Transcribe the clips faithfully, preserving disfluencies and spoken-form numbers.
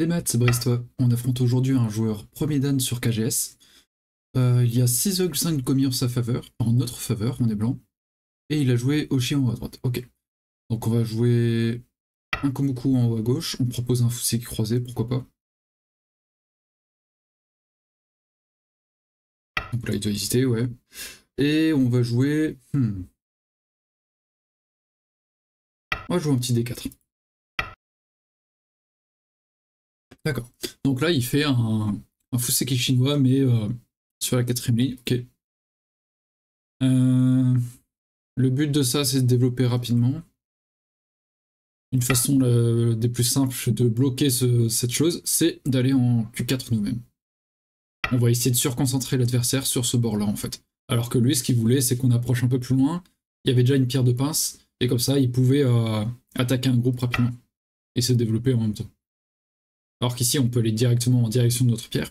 Les maths, Brestois, on affronte aujourd'hui un joueur premier dan sur K G S. Euh, il y a six virgule cinq commis en sa faveur, en notre faveur, on est blanc. Et il a joué Oshi en haut à droite. Ok. Donc on va jouer un Komuku en haut à gauche. On propose un Fuseki croisé, pourquoi pas. Donc là il doit hésiter, ouais. Et on va jouer... Hmm. On va jouer un petit D quatre. D'accord. Donc là, il fait un, un Fuseki chinois, mais euh, sur la quatrième ligne. Ok. Euh, le but de ça, c'est de développer rapidement. Une façon la, des plus simples de bloquer ce, cette chose, c'est d'aller en Q quatre nous-mêmes. On va essayer de surconcentrer l'adversaire sur ce bord-là, en fait. Alors que lui, ce qu'il voulait, c'est qu'on approche un peu plus loin. Il y avait déjà une pierre de pince, et comme ça, il pouvait euh, attaquer un groupe rapidement et se développer en même temps. Alors qu'ici, on peut aller directement en direction de notre pierre.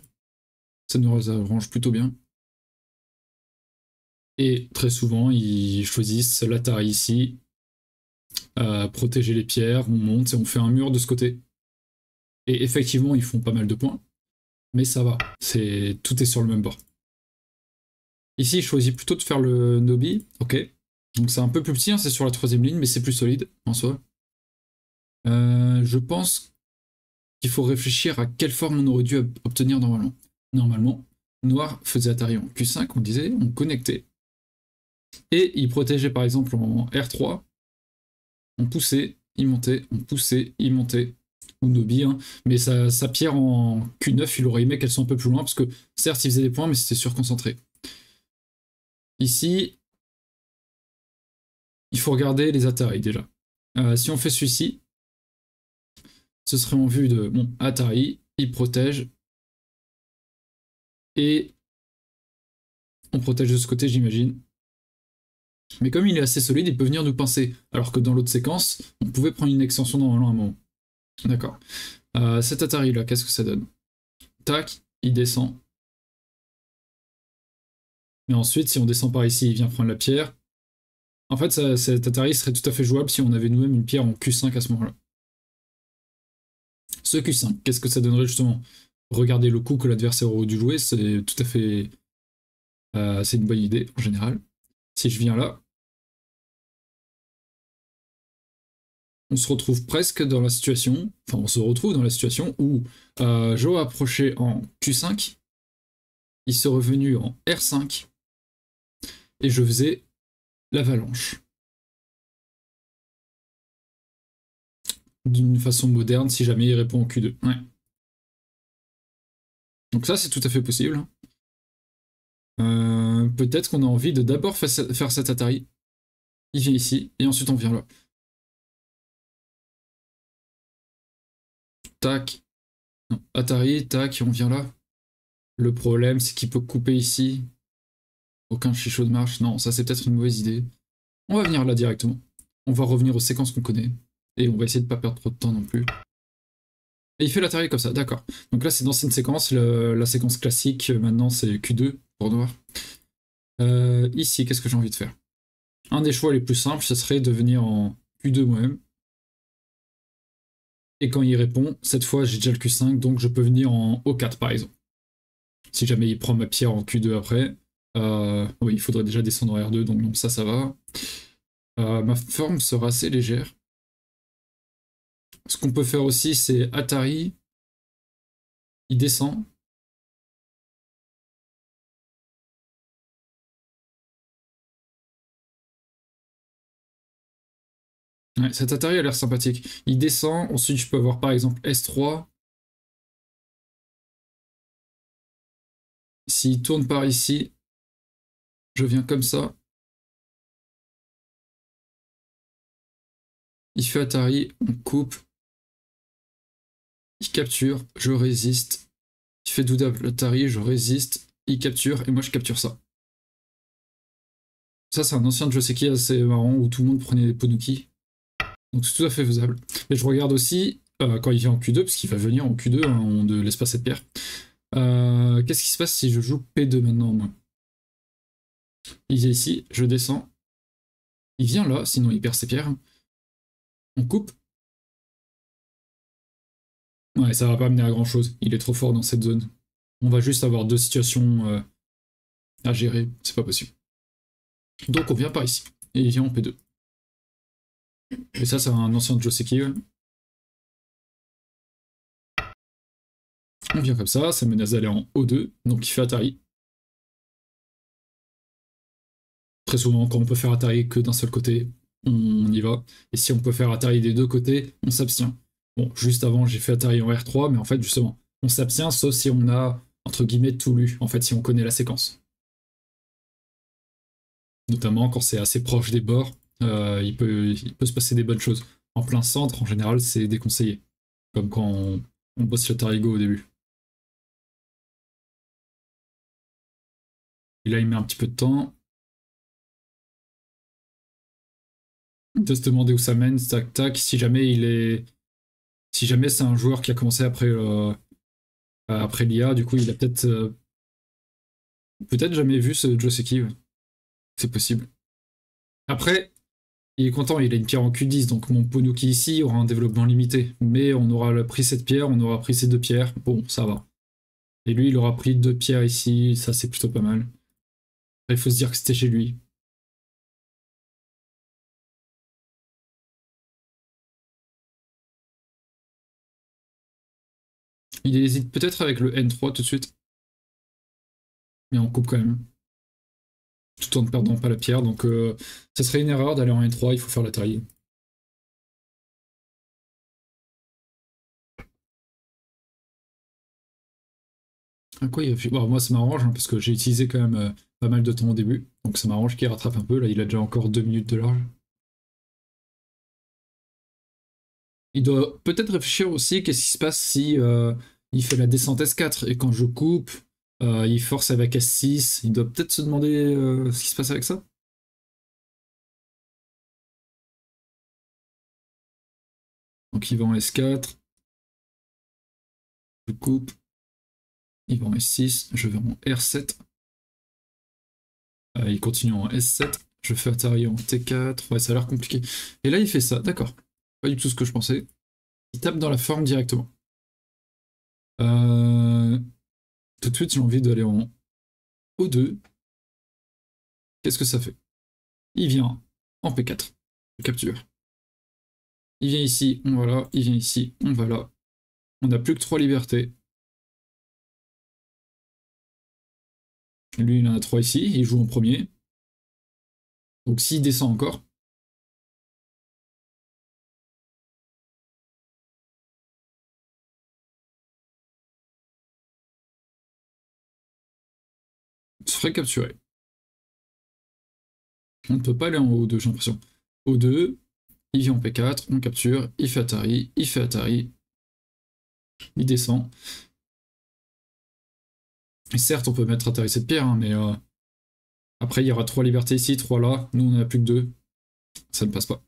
Ça nous arrange plutôt bien. Et très souvent, ils choisissent l'atari ici, euh, protéger les pierres, on monte et on fait un mur de ce côté. Et effectivement, ils font pas mal de points, mais ça va, c'est tout est sur le même bord. Ici, il choisit plutôt de faire le nobi, ok. Donc c'est un peu plus petit, hein, c'est sur la troisième ligne, mais c'est plus solide en soi. Euh, je pense qu'il faut réfléchir à quelle forme on aurait dû obtenir normalement. Normalement, noir faisait atari en Q cinq, on disait, on connectait. Et il protégeait par exemple en R trois, on poussait, il montait, on poussait, il montait, ou nobi, hein. Mais sa, sa pierre en Q neuf, il aurait aimé qu'elle soit un peu plus loin, parce que certes il faisait des points, mais c'était surconcentré. Ici, il faut regarder les atari déjà. Euh, si on fait celui-ci, ce serait en vue de bon, atari, il protège, et on protège de ce côté j'imagine. Mais comme il est assez solide, il peut venir nous pincer, alors que dans l'autre séquence, on pouvait prendre une extension dans un moment. D'accord. Euh, cet atari là, qu'est-ce que ça donne? Tac, il descend. Mais ensuite, si on descend par ici, il vient prendre la pierre. En fait, ça, cet atari serait tout à fait jouable si on avait nous-mêmes une pierre en Q cinq à ce moment-là. Ce Q cinq, qu'est-ce que ça donnerait justement? Regarder le coup que l'adversaire aurait dû jouer, c'est tout à fait... Euh, c'est une bonne idée, en général. Si je viens là, on se retrouve presque dans la situation, enfin on se retrouve dans la situation où euh, Jo a approché en Q cinq, il se revenu en R cinq, et je faisais l'avalanche. D'une façon moderne si jamais il répond au Q deux. Ouais. Donc ça c'est tout à fait possible. Euh, peut-être qu'on a envie de d'abord faire cet atari. Il vient ici et ensuite on vient là. Tac. Non, atari, tac, et on vient là. Le problème c'est qu'il peut couper ici. Aucun chichot de marche. Non, ça c'est peut-être une mauvaise idée. On va venir là directement. On va revenir aux séquences qu'on connaît. Et on va essayer de ne pas perdre trop de temps non plus. Et il fait l'atari comme ça, d'accord. Donc là, c'est dans cette séquence, le, la séquence classique, maintenant c'est Q deux pour noir. Euh, ici, qu'est-ce que j'ai envie de faire? Un des choix les plus simples, ce serait de venir en Q deux moi-même. Et quand il répond, cette fois j'ai déjà le Q cinq, donc je peux venir en O quatre par exemple. Si jamais il prend ma pierre en Q deux après, euh, oui, il faudrait déjà descendre en R deux, donc, donc ça, ça va. Euh, ma forme sera assez légère. Ce qu'on peut faire aussi, c'est atari, il descend. Ouais, cet atari a l'air sympathique. Il descend, ensuite je peux avoir par exemple S trois. S'il tourne par ici, je viens comme ça. Il fait atari, on coupe. Il capture, je résiste. Il fait double atari, je résiste. Il capture, et moi je capture ça. Ça, c'est un ancien Joseki assez marrant où tout le monde prenait des Ponuki. Donc c'est tout à fait faisable. Et je regarde aussi, euh, quand il vient en Q deux, parce qu'il va venir en Q deux, hein, on ne laisse pas cette pierre. Euh, Qu'est-ce qui se passe si je joue P deux maintenant, moi? Il est ici, je descends. Il vient là, sinon il perd ses pierres. On coupe. Ouais, ça va pas amener à grand chose. Il est trop fort dans cette zone. On va juste avoir deux situations euh, à gérer. C'est pas possible. Donc on vient par ici. Et il vient en P deux. Et ça, c'est un ancien de Joseki. Ouais. On vient comme ça. Ça menace d'aller en O deux. Donc il fait Atari. Très souvent, quand on peut faire Atari que d'un seul côté, on y va. Et si on peut faire Atari des deux côtés, on s'abstient. Bon, juste avant, j'ai fait Atari en R trois, mais en fait, justement, on s'abstient, sauf si on a, entre guillemets, tout lu, en fait, si on connaît la séquence. Notamment, quand c'est assez proche des bords, euh, il peut, il peut se passer des bonnes choses. En plein centre, en général, c'est déconseillé. Comme quand on, on bosse sur Atari Go au début. Et là, il met un petit peu de temps. De se demander où ça mène, tac, tac, si jamais il est... Si jamais c'est un joueur qui a commencé après, euh, après l'I A, du coup il a peut-être euh, peut-être jamais vu ce Joseki. Ouais. C'est possible. Après, il est content, il a une pierre en Q dix, donc mon Ponuki ici aura un développement limité. Mais on aura pris cette pierre, on aura pris ces deux pierres, bon ça va. Et lui il aura pris deux pierres ici, ça c'est plutôt pas mal. Il faut se dire que c'était chez lui. Il hésite peut-être avec le N trois tout de suite. Mais on coupe quand même. Tout en ne perdant pas la pierre. Donc euh, ça serait une erreur d'aller en N trois, il faut faire la taille. À quoi il a... bon, moi ça m'arrange hein, parce que j'ai utilisé quand même euh, pas mal de temps au début. Donc ça m'arrange qu'il rattrape un peu. Là il a déjà encore deux minutes de large. Il doit peut-être réfléchir aussi qu'est-ce qui se passe si euh, il fait la descente S quatre et quand je coupe, euh, il force avec S six. Il doit peut-être se demander euh, ce qui se passe avec ça. Donc il va en S quatre. Je coupe. Il va en S six. Je vais en R sept. Euh, il continue en S sept. Je fais Atari en T quatre. Ouais, ça a l'air compliqué. Et là, il fait ça. D'accord. Pas du tout ce que je pensais. Il tape dans la forme directement. Euh... Tout de suite, j'ai envie d'aller en O deux. Qu'est-ce que ça fait? Il vient en P quatre. Je capture. Il vient ici, on va là. Il vient ici, on va là. On n'a plus que trois libertés. Lui, il en a trois ici. Il joue en premier. Donc s'il descend encore... serait capturé. On ne peut pas aller en O deux, j'ai l'impression. O deux, il vient en P quatre, on capture, il fait Atari, il fait Atari, il descend. Et certes, on peut mettre Atari cette pierre, hein, mais euh, après, il y aura trois libertés ici, trois là, nous on en a plus que deux. Ça ne passe pas.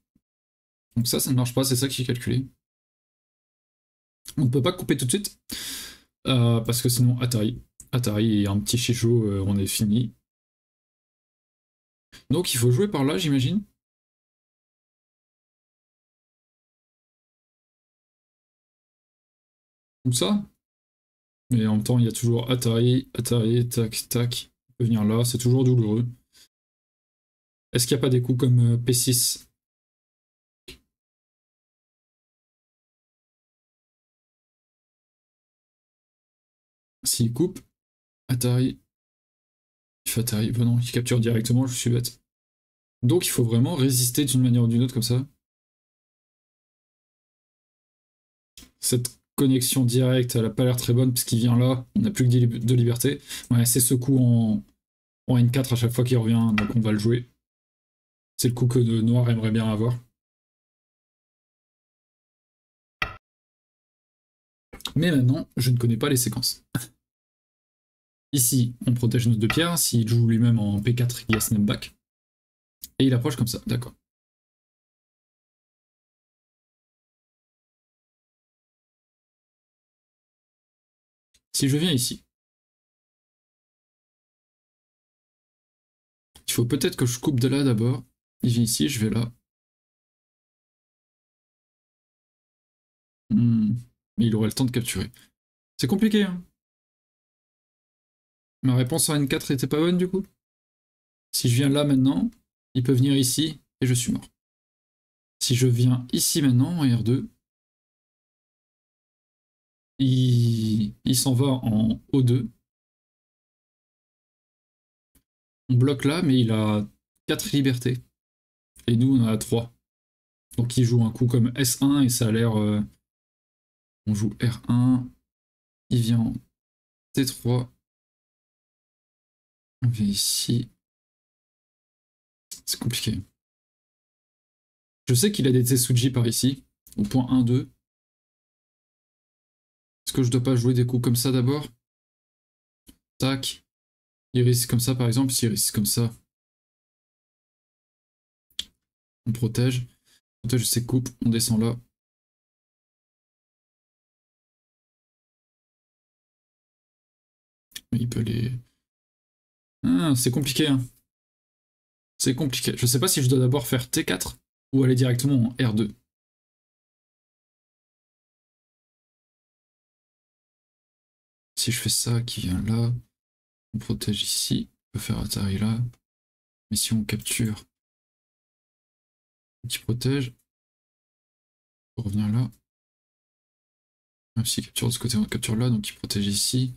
Donc ça, ça ne marche pas, c'est ça qui est calculé. On ne peut pas couper tout de suite, euh, parce que sinon, Atari. Atari et un petit chichou, euh, on est fini. Donc il faut jouer par là, j'imagine. Comme ça. Mais en même temps, il y a toujours Atari, Atari, tac, tac. On peut venir là, c'est toujours douloureux. Est-ce qu'il n'y a pas des coups comme euh, P six? S'il coupe. Atari, il fait Atari, bon non, il capture directement, je suis bête. Donc il faut vraiment résister d'une manière ou d'une autre comme ça. Cette connexion directe, elle n'a pas l'air très bonne parce qu'il vient là, on n'a plus que deux libertés. Ouais, c'est ce coup en, en N quatre à chaque fois qu'il revient, donc on va le jouer. C'est le coup que le noir aimerait bien avoir. Mais maintenant, je ne connais pas les séquences. Ici, on protège nos deux pierres. S'il joue lui-même en P quatre, il y a snapback. Et il approche comme ça, d'accord. Si je viens ici, il faut peut-être que je coupe de là d'abord. Il vient ici, je vais là. Hmm. mais il aurait le temps de capturer. C'est compliqué, hein. Ma réponse en N quatre était pas bonne du coup. Si je viens là maintenant, il peut venir ici et je suis mort. Si je viens ici maintenant en R deux, il, il s'en va en O deux. On bloque là, mais il a quatre libertés. Et nous, on en a trois. Donc il joue un coup comme S un et ça a l'air... Euh, on joue R un, il vient en T trois. On vient ici. C'est compliqué. Je sais qu'il a des Tsuji par ici, au point un deux. Est-ce que je dois pas jouer des coups comme ça d'abord? Tac. Il risque comme ça par exemple, s'il risque comme ça. On protège. On protège ses coupes, on descend là. Il peut les... Ah, c'est compliqué, hein. C'est compliqué. Je sais pas si je dois d'abord faire T quatre ou aller directement en R deux. Si je fais ça, qui vient là, on protège ici, on peut faire Atari là, mais si on capture, qui protège, on revient là, même s'il capture de ce côté, on capture là, donc il protège ici.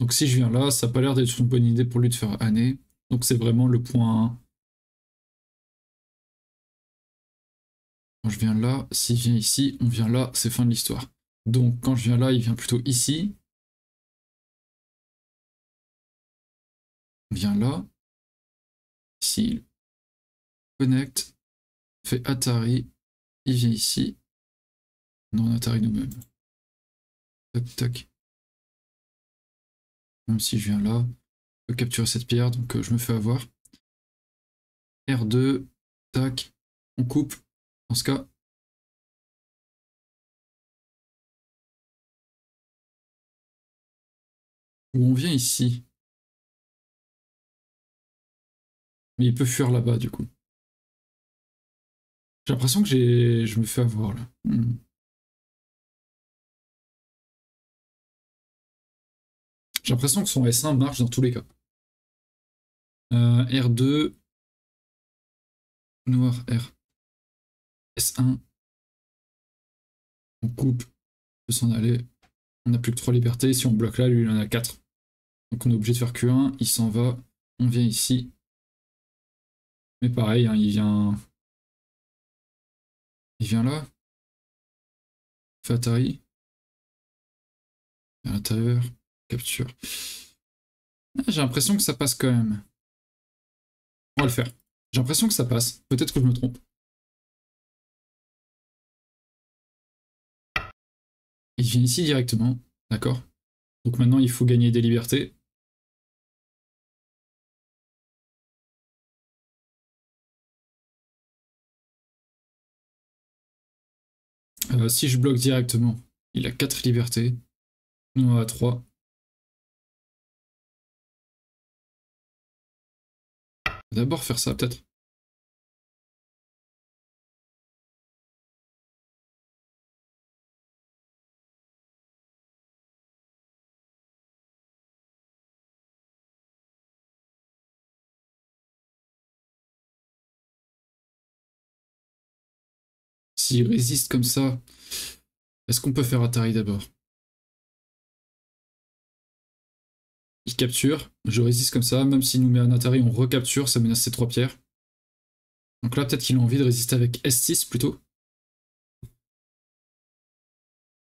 Donc si je viens là, ça n'a pas l'air d'être une bonne idée pour lui de faire année. Donc c'est vraiment le point un. Quand je viens là, s'il vient ici, on vient là, c'est fin de l'histoire. Donc quand je viens là, il vient plutôt ici. On vient là. Ici. Connect. Fait Atari. Il vient ici. Non, on Atari nous-mêmes. Tac, tac. Même si je viens là, je peux capturer cette pierre, donc je me fais avoir. R deux, tac, on coupe, dans ce cas. Ou on vient ici. Mais il peut fuir là-bas, du coup. J'ai l'impression que j'ai, je me fais avoir, là. Hmm. J'ai l'impression que son S un marche dans tous les cas. Euh, R deux, noir R, S un, on coupe, on peut s'en aller, on n'a plus que trois libertés, si on bloque là, lui il en a quatre. Donc on est obligé de faire Q un, il s'en va, on vient ici. Mais pareil, hein, il vient... Il vient là, il fait Atari, à l'intérieur. Capture. J'ai l'impression que ça passe quand même. On va le faire. J'ai l'impression que ça passe. Peut-être que je me trompe. Il vient ici directement. D'accord. Donc maintenant, il faut gagner des libertés. Euh, si je bloque directement, il a quatre libertés. Nous, on a trois. D'abord faire ça peut-être. S'il résiste comme ça, est-ce qu'on peut faire Atari d'abord? Il capture, je résiste comme ça, même s'il nous met un Atari, on recapture, ça menace ces trois pierres. Donc là, peut-être qu'il a envie de résister avec S six plutôt.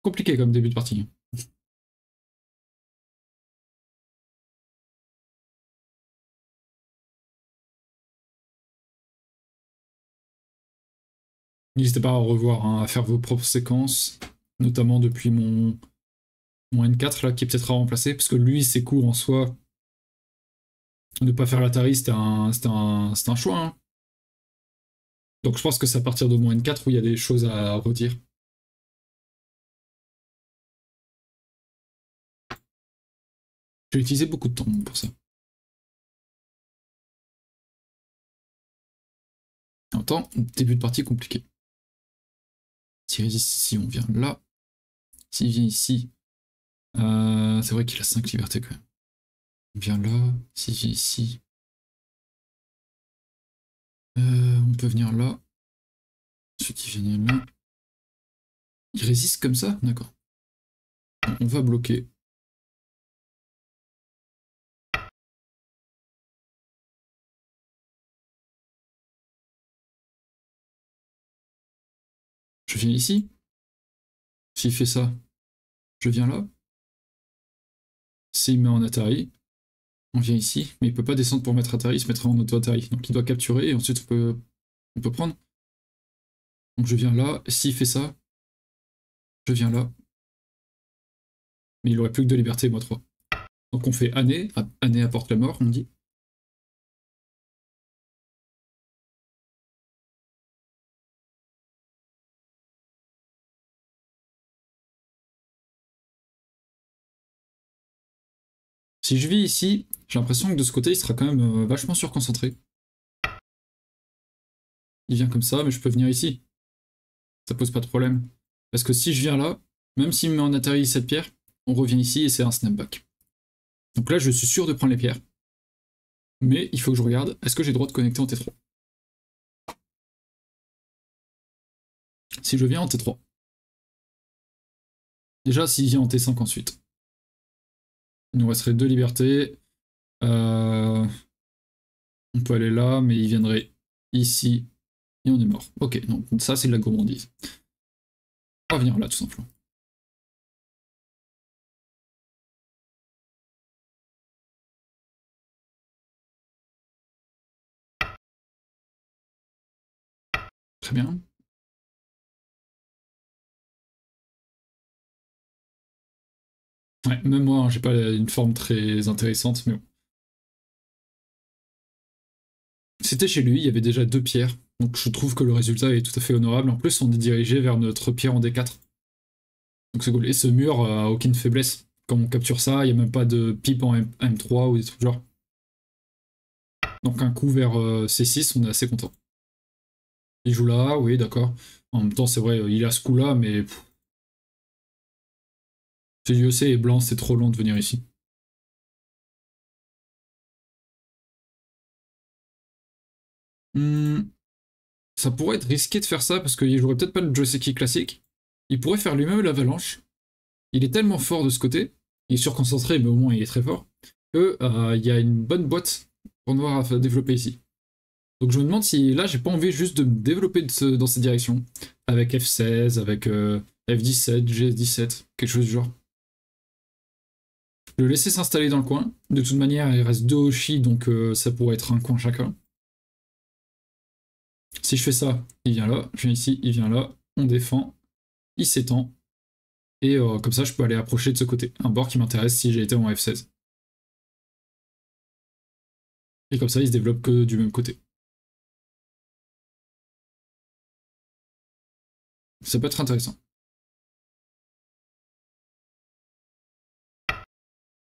Compliqué comme début de partie. N'hésitez pas à revoir, hein, à faire vos propres séquences, notamment depuis mon... Mon N quatre là qui est peut-être à remplacer, parce que lui ses coups en soi, ne pas faire l'Atari c'était un, un, un choix. Hein. Donc je pense que c'est à partir de mon N quatre où il y a des choses à redire. J'ai utilisé beaucoup de temps pour ça. même temps, début de partie compliqué. S'il résiste ici, on vient là. S'il vient ici, euh, c'est vrai qu'il a cinq libertés quand même. On vient là, s'il vient ici. Euh, on peut venir là. Celui qui vient là. Il résiste comme ça? D'accord. On va bloquer. Je viens ici. S'il fait ça, je viens là. S'il met en Atari, on vient ici. Mais il ne peut pas descendre pour mettre Atari, il se mettra en auto-Atari. Donc il doit capturer et ensuite on peut, on peut prendre. Donc je viens là. S'il fait ça, je viens là. Mais il aurait plus que deux libertés, moi trois. Donc on fait année, année apporte la mort, on dit. Si je vis ici, j'ai l'impression que de ce côté, il sera quand même vachement surconcentré. Il vient comme ça, mais je peux venir ici. Ça pose pas de problème. Parce que si je viens là, même s'il me met en atterri cette pierre, on revient ici et c'est un snapback. Donc là, je suis sûr de prendre les pierres. Mais il faut que je regarde, est-ce que j'ai le droit de connecter en T trois? Si je viens en T trois. Déjà, s'il vient en T cinq ensuite. Il nous resterait deux libertés. Euh... On peut aller là, mais il viendrait ici. Et on est mort. Ok, donc ça, c'est de la gourmandise. On va venir là, tout simplement. Très bien. Ouais, même moi, hein, j'ai pas une forme très intéressante, mais bon. C'était chez lui, il y avait déjà deux pierres, donc je trouve que le résultat est tout à fait honorable. En plus, on est dirigé vers notre pierre en D quatre. Donc c'est cool. Et ce mur a aucune faiblesse. Quand on capture ça, il n'y a même pas de pipe en M trois ou des trucs du genre. Donc un coup vers C six, on est assez content. Il joue là, oui, d'accord. En même temps, c'est vrai, il a ce coup-là, mais... Si l'U E C est blanc, c'est trop long de venir ici. Hmm. Ça pourrait être risqué de faire ça, parce qu'il jouerait peut-être pas le Joseki classique. Il pourrait faire lui-même l'avalanche. Il est tellement fort de ce côté, il est surconcentré, mais au moins il est très fort, que euh, il y a une bonne boîte pour noir à développer ici. Donc je me demande si là j'ai pas envie juste de me développer de ce, dans cette direction, avec F seize, avec euh, F dix-sept, G dix-sept, quelque chose du genre. Je le laisser s'installer dans le coin, de toute manière il reste deux Hoshi, donc euh, ça pourrait être un coin chacun. Si je fais ça, il vient là, je viens ici, il vient là, on défend, il s'étend, et euh, comme ça je peux aller approcher de ce côté, un bord qui m'intéresse si j'ai été en F seize. Et comme ça il se développe que du même côté. Ça peut être intéressant.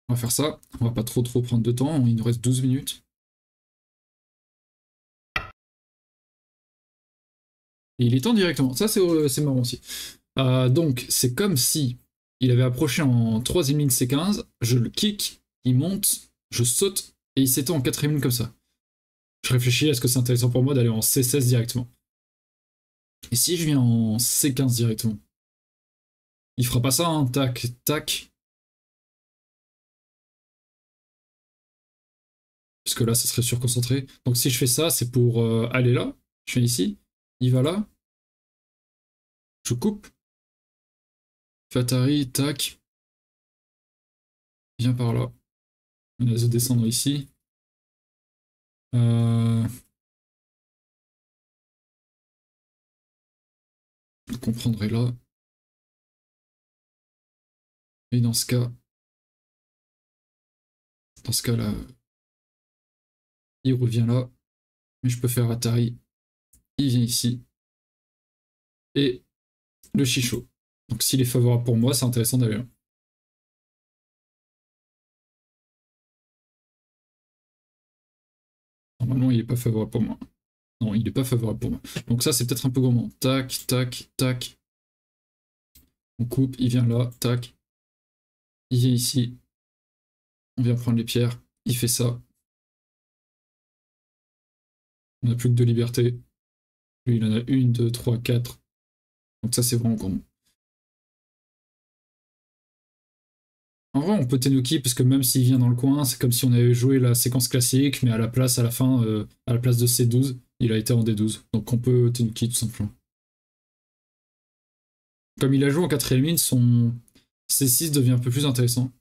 On va faire ça, on va pas trop trop prendre de temps, il nous reste douze minutes. Et il étend directement, ça c'est marrant aussi. Euh, donc c'est comme si il avait approché en troisième ligne C quinze, je le kick, il monte, je saute, et il s'étend en quatrième ligne comme ça. Je réfléchis, est-ce que c'est intéressant pour moi d'aller en C seize directement? Et si je viens en C quinze directement? Il fera pas ça, hein, tac, tac. Parce que là, ça serait surconcentré. Donc si je fais ça, c'est pour euh, aller là. Je viens ici, il va là. Je coupe. Fatari, tac. Viens par là. On va se descendre ici. Euh... qu'on prendrait là. Et dans ce cas, dans ce cas là, il revient là, mais je peux faire Atari, il vient ici, et le Chichot. Donc s'il est favorable pour moi, c'est intéressant d'aller là. Normalement il n'est pas favorable pour moi. Non, il n'est pas favorable pour moi. Donc ça, c'est peut-être un peu gourmand. Tac, tac, tac. On coupe, il vient là, tac. Il vient ici. On vient prendre les pierres. Il fait ça. On n'a plus que deux libertés. Lui, il en a une, deux, trois, quatre. Donc ça, c'est vraiment gourmand. En vrai, on peut Tenouki, parce que même s'il vient dans le coin, c'est comme si on avait joué la séquence classique, mais à la place, à la fin, euh, à la place de C douze, il a été en D douze. Donc on peut Tenouki, tout simplement. Comme il a joué en quatrième ligne, son C six devient un peu plus intéressant.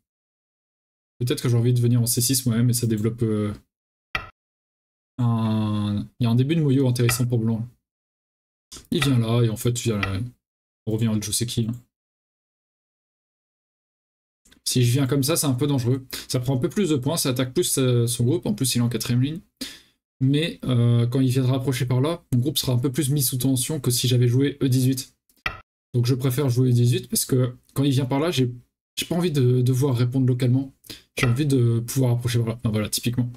Peut-être que j'ai envie de venir en C six moi-même, et ça développe euh, un... Il y a un début de moyo intéressant pour blanc. Il vient là, et en fait, vient là. On revient à Joseki. Hein. Si je viens comme ça, c'est un peu dangereux. Ça prend un peu plus de points, ça attaque plus son groupe. En plus, il est en quatrième ligne. Mais euh, quand il viendra approcher par là, mon groupe sera un peu plus mis sous tension que si j'avais joué E dix-huit. Donc je préfère jouer E dix-huit parce que quand il vient par là, j'ai pas envie de devoir répondre localement. J'ai envie de pouvoir approcher par là. Enfin, voilà, typiquement.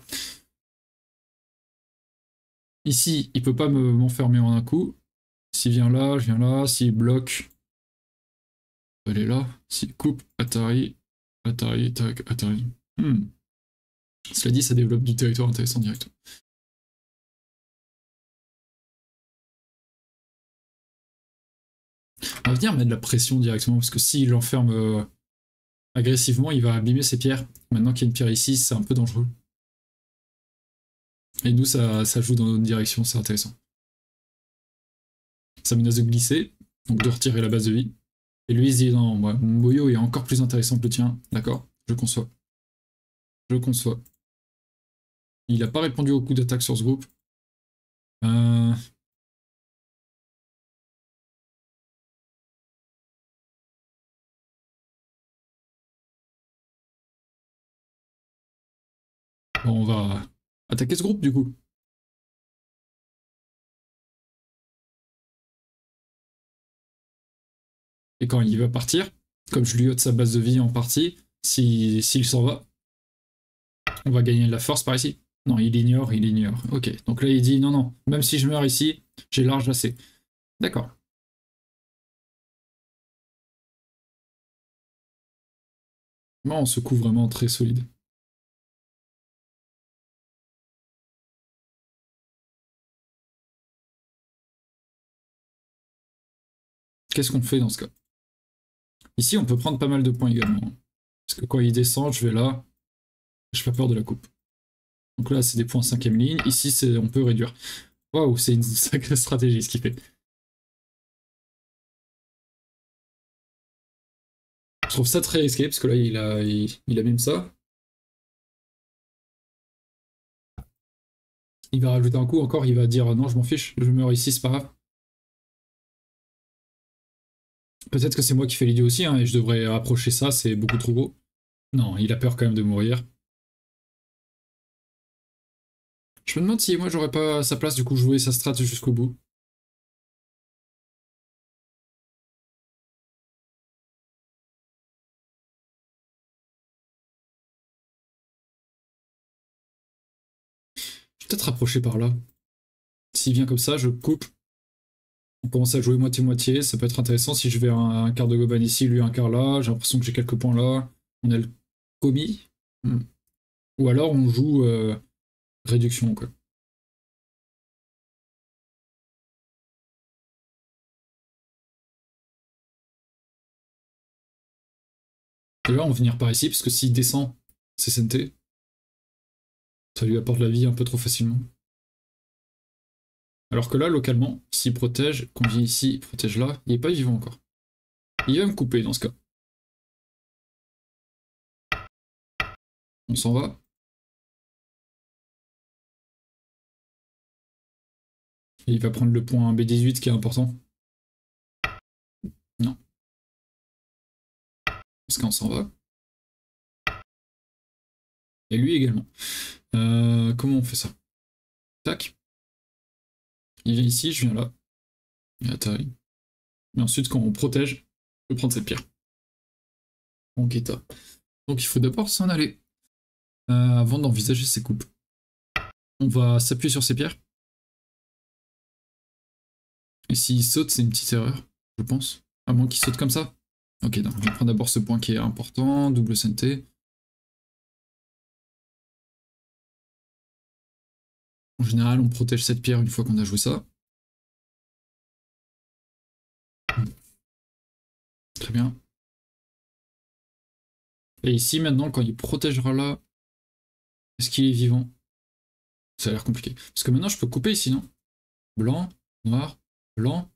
Ici, il peut pas m'enfermer en un coup. S'il vient là, je viens là. S'il bloque, elle est là. S'il coupe, Atari. Atari, tac, Atari. Hmm. Cela dit, ça développe du territoire intéressant direct. On va venir mettre de la pression directement, parce que s'il l'enferme euh, agressivement, il va abîmer ses pierres. Maintenant qu'il y a une pierre ici, c'est un peu dangereux. Et nous, ça, ça joue dans notre direction, c'est intéressant. Ça menace de glisser, donc de retirer la base de vie. Et lui il se dit non, moi, mon boyau est encore plus intéressant que le tien. D'accord, je conçois. Je conçois. Il n'a pas répondu au coup d'attaque sur ce groupe. Euh... Bon, on va attaquer ce groupe du coup. Et quand il va partir, comme je lui ôte sa base de vie en partie, s'il si, s'en va, on va gagner de la force par ici. Non, il ignore, il ignore. Ok, donc là il dit non, non, même si je meurs ici, j'ai large assez. D'accord. Bon, on se couvre vraiment très solide. Qu'est-ce qu'on fait dans ce cas ? Ici, on peut prendre pas mal de points également. Parce que quand il descend, je vais là, je fais peur de la coupe. Donc là, c'est des points cinquième ligne. Ici, on peut réduire. Waouh, c'est une sacrée stratégie ce qu'il fait. Je trouve ça très risqué, parce que là, il a, il, il a même ça. Il va rajouter un coup encore, il va dire non, je m'en fiche, je meurs ici, c'est pas grave. Peut-être que c'est moi qui fais l'idiot aussi, hein, et je devrais rapprocher ça, c'est beaucoup trop gros. Non, il a peur quand même de mourir. Je me demande si moi j'aurais pas sa place du coup jouer sa strat jusqu'au bout. Je vais peut-être rapprocher par là. S'il vient comme ça, je coupe. On commence à jouer moitié-moitié, ça peut être intéressant si je vais un, un quart de Goban ici, lui un quart là, j'ai l'impression que j'ai quelques points là, on a le commis. Hmm. Ou alors on joue euh, réduction quoi. Et là on va venir par ici, parce que s'il descend, c'est S N T. Ça lui apporte la vie un peu trop facilement. Alors que là, localement, s'il protège, qu'on vient ici, il protège là, il n'est pas vivant encore. Il va me couper dans ce cas. On s'en va. Et il va prendre le point B dix-huit qui est important. Non. Parce qu'on s'en va. Et lui également. Euh, comment on fait ça? Tac. Il vient ici, je viens là. Il atterrit. Mais ensuite, quand on protège, je peux prendre cette pierre. On guetta. Donc il faut d'abord s'en aller. Euh, avant d'envisager ses coupes. On va s'appuyer sur ces pierres. Et s'il saute, c'est une petite erreur, je pense. À moins qu'il saute comme ça. Ok, donc je prends d'abord ce point qui est important, double santé. En général, on protège cette pierre une fois qu'on a joué ça. Très bien. Et ici, maintenant, quand il protégera là, est-ce qu'il est vivant? Ça a l'air compliqué. Parce que maintenant, je peux couper ici, non? Blanc, noir, blanc.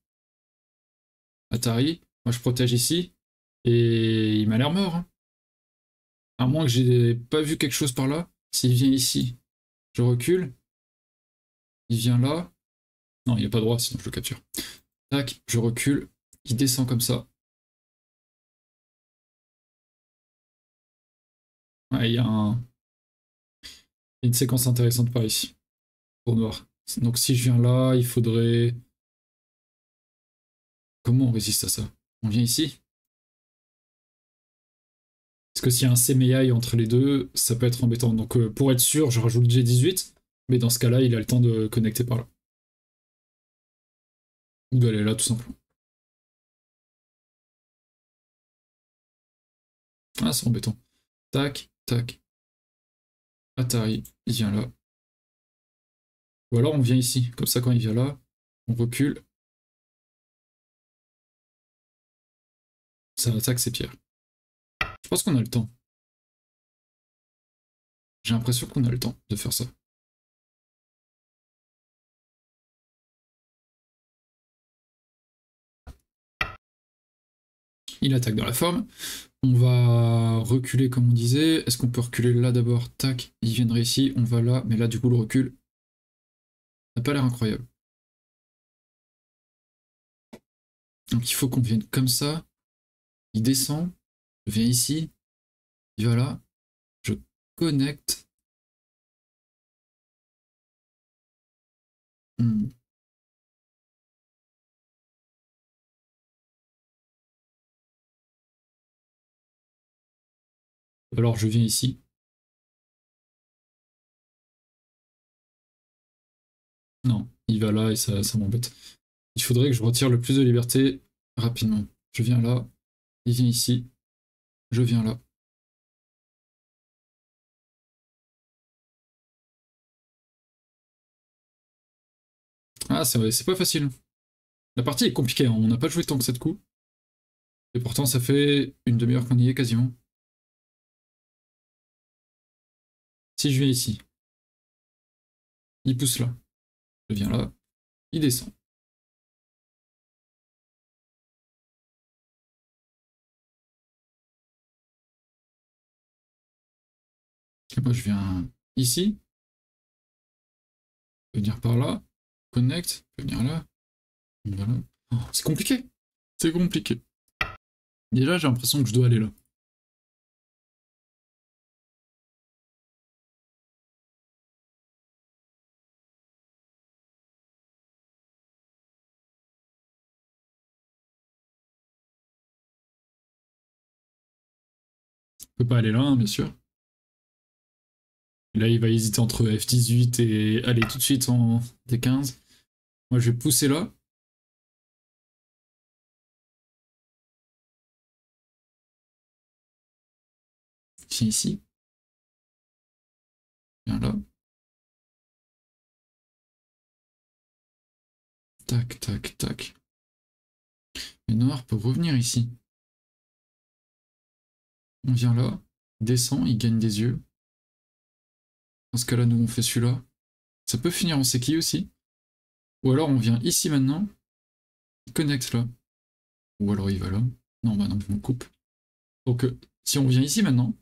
Atari. Moi, je protège ici. Et il m'a l'air mort. Hein. À moins que j'ai pas vu quelque chose par là. S'il vient ici, je recule. Il vient là. Non, il n'a pas droit, sinon je le capture. Tac, je recule. Il descend comme ça. Ouais, il y a un... une séquence intéressante par ici. Pour noir. Donc si je viens là, il faudrait... Comment on résiste à ça? On vient ici? Parce que s'il y a un C M I entre les deux, ça peut être embêtant. Donc euh, pour être sûr, je rajoute G dix-huit. Mais dans ce cas-là, il a le temps de connecter par là. Ou d'aller là, tout simplement. Ah, c'est embêtant. Tac, tac. Atari, il vient là. Ou alors on vient ici. Comme ça, quand il vient là, on recule. Ça attaque ses pierres. Je pense qu'on a le temps. J'ai l'impression qu'on a le temps de faire ça. Il attaque dans la forme. On va reculer comme on disait. Est-ce qu'on peut reculer là d'abord? Tac, il viendrait ici, on va là, mais là du coup le recul n'a pas l'air incroyable. Donc il faut qu'on vienne comme ça. Il descend, je viens ici, il va là, je connecte. Hmm. Alors je viens ici. Non, il va là et ça, ça m'embête. Il faudrait que je retire le plus de liberté rapidement. Je viens là, il vient ici, je viens là. Ah, c'est pas facile. La partie est compliquée, hein. On n'a pas joué tant que ça de coups. Et pourtant ça fait une demi-heure qu'on y est quasiment. Si je viens ici, il pousse là, je viens là, il descend. Et moi je viens ici, je peux venir par là, connect, je peux venir là, voilà. Oh, c'est compliqué, c'est compliqué. Et là j'ai l'impression que je dois aller là. On peut pas aller là, hein, bien sûr. Et là, il va hésiter entre F dix-huit et aller tout de suite en D quinze. Moi, je vais pousser là. Je viens ici. Je viens là. Tac, tac, tac. Et noir peut revenir ici. On vient là, descend, il gagne des yeux. Dans ce cas-là, nous on fait celui-là. Ça peut finir en séquille aussi. Ou alors on vient ici maintenant, il connecte là. Ou alors il va là. Non, bah non, je me coupe. Donc euh, si on vient ici maintenant,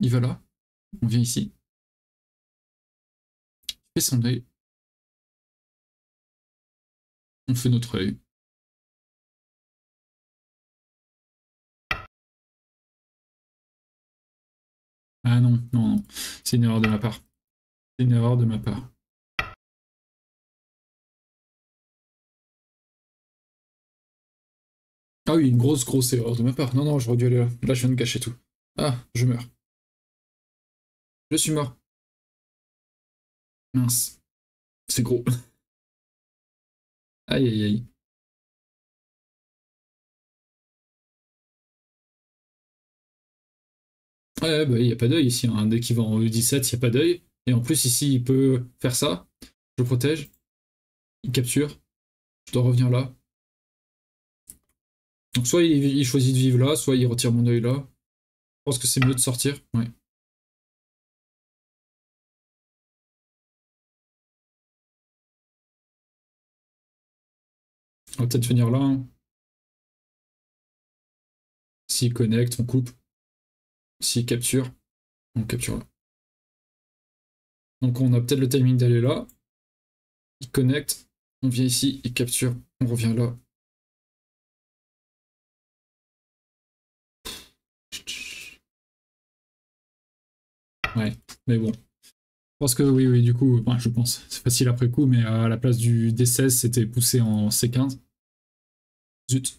il va là, on vient ici. Il fait son œil. On fait notre œil. Ah non, non, non, c'est une erreur de ma part. C'est une erreur de ma part. Ah oui, une grosse, grosse erreur de ma part. Non, non, j'aurais dû aller là. Là, je viens de gâcher tout. Ah, je meurs. Je suis mort. Mince. C'est gros. Aïe, aïe, aïe. Ouais, bah, il n'y a pas d'œil ici, hein. Dès qu'il va en E dix-sept, il n'y a pas d'œil. Et en plus, ici, il peut faire ça. Je protège. Il capture. Je dois revenir là. Donc, soit il, il choisit de vivre là, soit il retire mon œil là. Je pense que c'est mieux de sortir. Ouais. On va peut-être venir là. Hein. S'il connecte, on coupe. S'il capture, on capture là. Donc on a peut-être le timing d'aller là. Il connecte, on vient ici, il capture, on revient là. Ouais, mais bon. Je pense que oui, oui, du coup, enfin, je pense, c'est facile après coup, mais à la place du D seize, c'était poussé en C quinze. Zut.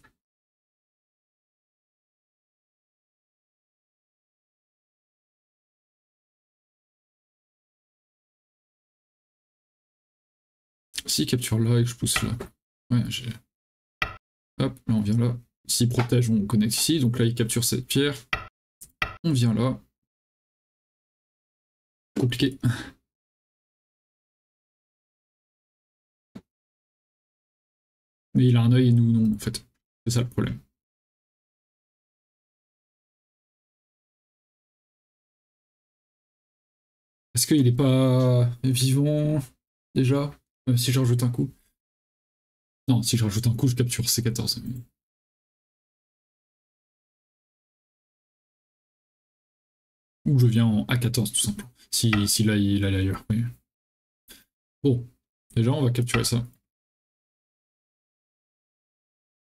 S'il capture là et que je pousse là. Ouais, j'ai. Hop, là on vient là. S'il protège, on connecte ici. Donc là, il capture cette pierre. On vient là. Compliqué. Mais il a un œil et nous, non, en fait. C'est ça le problème. Est-ce qu'il n'est pas vivant déjà? Euh, si je rajoute un coup. Non, si je rajoute un coup, je capture C quatorze. Ou je viens en A quatorze, tout simplement. Si, si là, il allait ailleurs. Oui. Bon, déjà, on va capturer ça.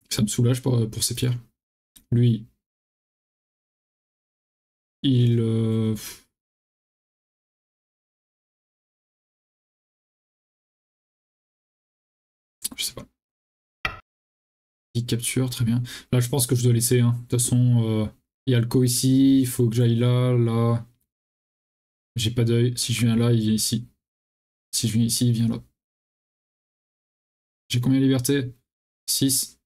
Ça me soulage pour, pour ces pierres. Lui, il... Euh... Je sais pas. Il capture, très bien. Là, je pense que je dois laisser. Hein. De toute façon, il euh, y a le co ici. Il faut que j'aille là, là. J'ai pas d'œil. Si je viens là, il vient ici. Si je viens ici, il vient là. J'ai combien de liberté? six.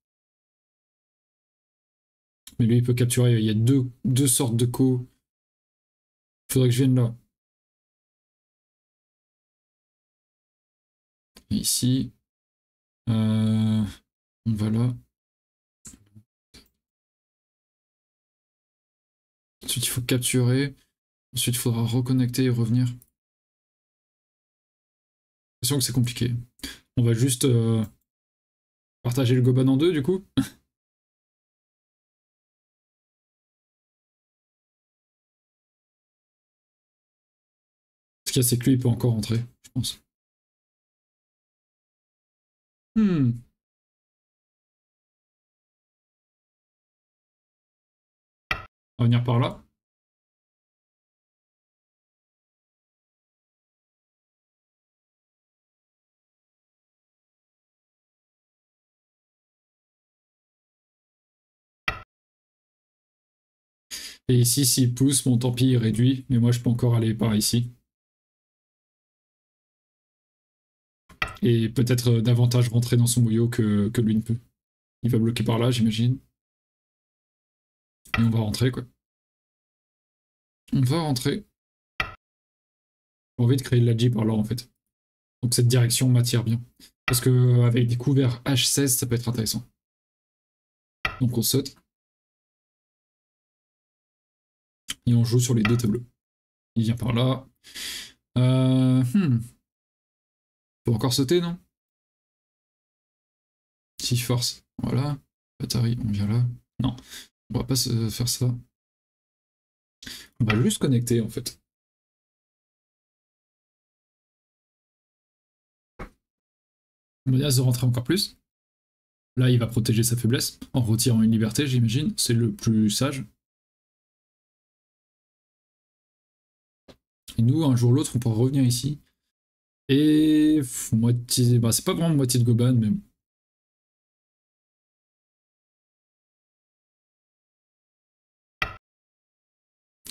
Mais lui, il peut capturer. Il y a deux, deux sortes de co. Il faudrait que je vienne là. Et ici. Euh, on va là. Ensuite, il faut capturer. Ensuite, il faudra reconnecter et revenir. C'est sûr que c'est compliqué. On va juste euh, partager le goban en deux, du coup. Ce qu'il y a, c'est que lui, il peut encore rentrer, je pense. Hmm. On va venir par là. Et ici, s'il pousse, bon tant pis, il réduit, mais moi je peux encore aller par ici. Et peut-être davantage rentrer dans son boyau que, que lui ne peut. Il va bloquer par là, j'imagine. Et on va rentrer, quoi. On va rentrer. J'ai envie de créer de la J par là, en fait. Donc cette direction m'attire bien. Parce que avec des coups vers H seize, ça peut être intéressant. Donc on saute. Et on joue sur les deux tableaux. Il vient par là. Euh, hmm. Encore sauter, non? Si force, voilà. Atari, on vient là. Non, on va pas se faire ça. On va juste connecter, en fait. On menace de rentrer encore plus. Là, il va protéger sa faiblesse en retirant une liberté, j'imagine. C'est le plus sage. Et nous, un jour ou l'autre, on pourra revenir ici. Et moitié, bah c'est pas vraiment moitié de goban, mais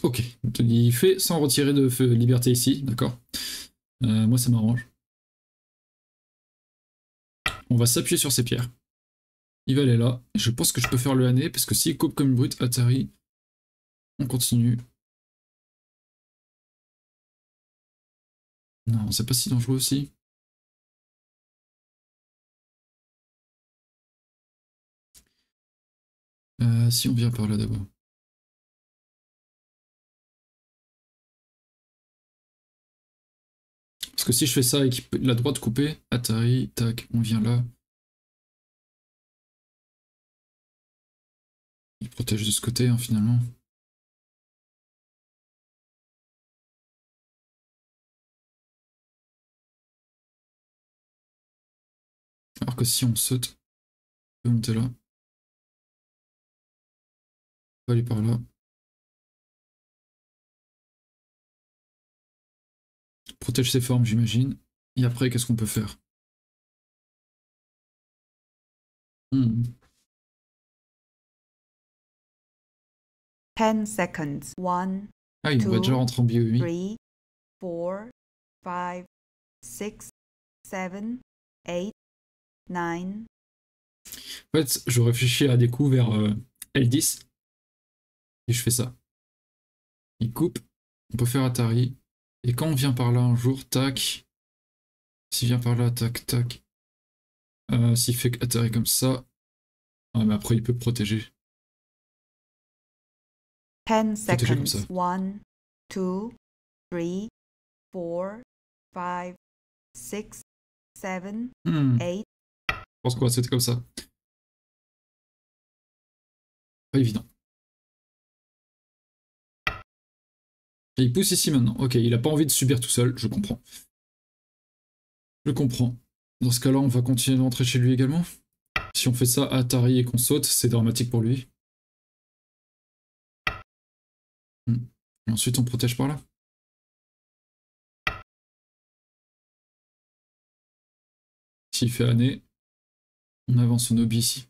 ok, il fait sans retirer de liberté ici, d'accord. Euh, moi ça m'arrange. On va s'appuyer sur ces pierres. Il va aller là. Je pense que je peux faire le hanné, parce que s'il coupe comme une brute, Atari. On continue. Non, c'est pas si dangereux aussi. Euh, si on vient par là d'abord. Parce que si je fais ça et qu'il la droite coupée, Atari, tac, on vient là. Il protège de ce côté hein, finalement. Alors que si on saute, on peut monter là. On va aller par là. Protège ses formes, j'imagine. Et après, qu'est-ce qu'on peut faire? hmm. ten seconds. one, ah, il va déjà rentrer en bio, oui. trois, quatre, cinq, six, sept, huit, neuf. En fait, je réfléchis à des coups vers euh, L dix. Et je fais ça. Il coupe. On peut faire Atari. Et quand on vient par là un jour, tac. S'il vient par là, tac, tac. Euh, S'il fait Atari comme ça. Ah, mais après, il peut protéger. dix protéger comme ça. one, two, three, four, five, six, seven, hmm. eight. Je pense qu'on va sauter comme ça. Pas évident. Et il pousse ici maintenant. Ok, il n'a pas envie de subir tout seul, je comprends. Je comprends. Dans ce cas-là, on va continuer de rentrer chez lui également. Si on fait ça à Atari et qu'on saute, c'est dramatique pour lui. Et ensuite, on protège par là. S'il fait année, on avance en obi ici.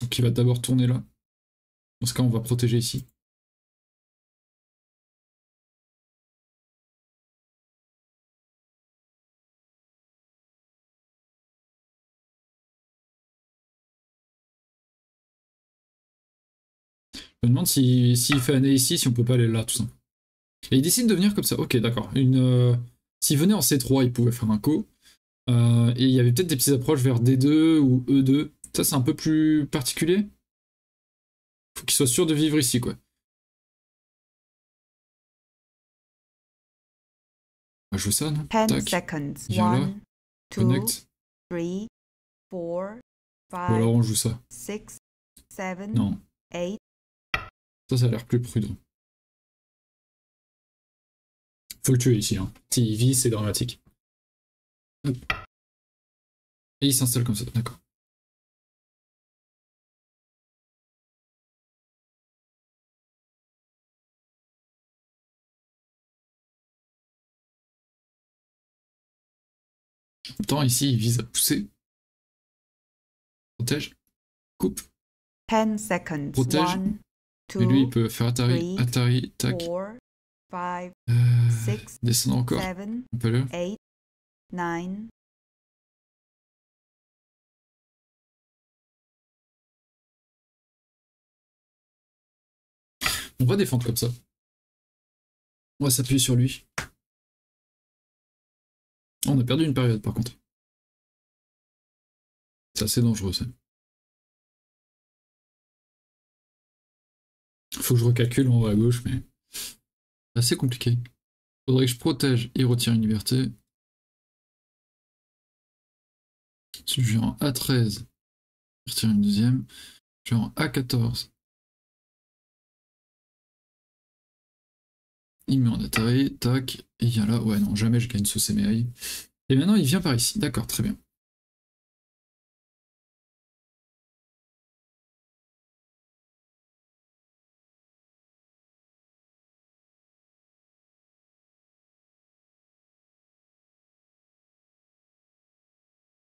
Donc il va d'abord tourner là. Dans ce cas, on va protéger ici. Je me demande si, si il fait année ici, si on peut pas aller là, tout ça. Et il décide de venir comme ça. Ok, d'accord. Une, euh, s'il venait en C trois, il pouvait faire un co. Euh, et il y avait peut-être des petites approches vers D deux ou E deux. Ça, c'est un peu plus particulier. Faut qu'il soit sûr de vivre ici, quoi. On va jouer ça, non? Tac. Viens là. Connect. Ou alors on joue ça. Non. Ça, ça a l'air plus prudent. Faut le tuer ici, hein. S'il vit, c'est dramatique. Et il s'installe comme ça, d'accord. Temps ici, il vise à pousser. Protège. Coupe. dix secondes. Protège. Et lui, il peut faire Atari, Atari, tac. Euh, descendre encore. On peut le. On va défendre comme ça. On va s'appuyer sur lui. On a perdu une période par contre. C'est assez dangereux ça. Faut que je recalcule en haut à gauche, mais c'est assez compliqué. Faudrait que je protège et retire une liberté. Si je vais en A treize, je retire une deuxième. Je vais en A quatorze. Il met en Atari, tac, et il vient là. Ouais, non, jamais je gagne ce C M I. Et maintenant, il vient par ici. D'accord, très bien.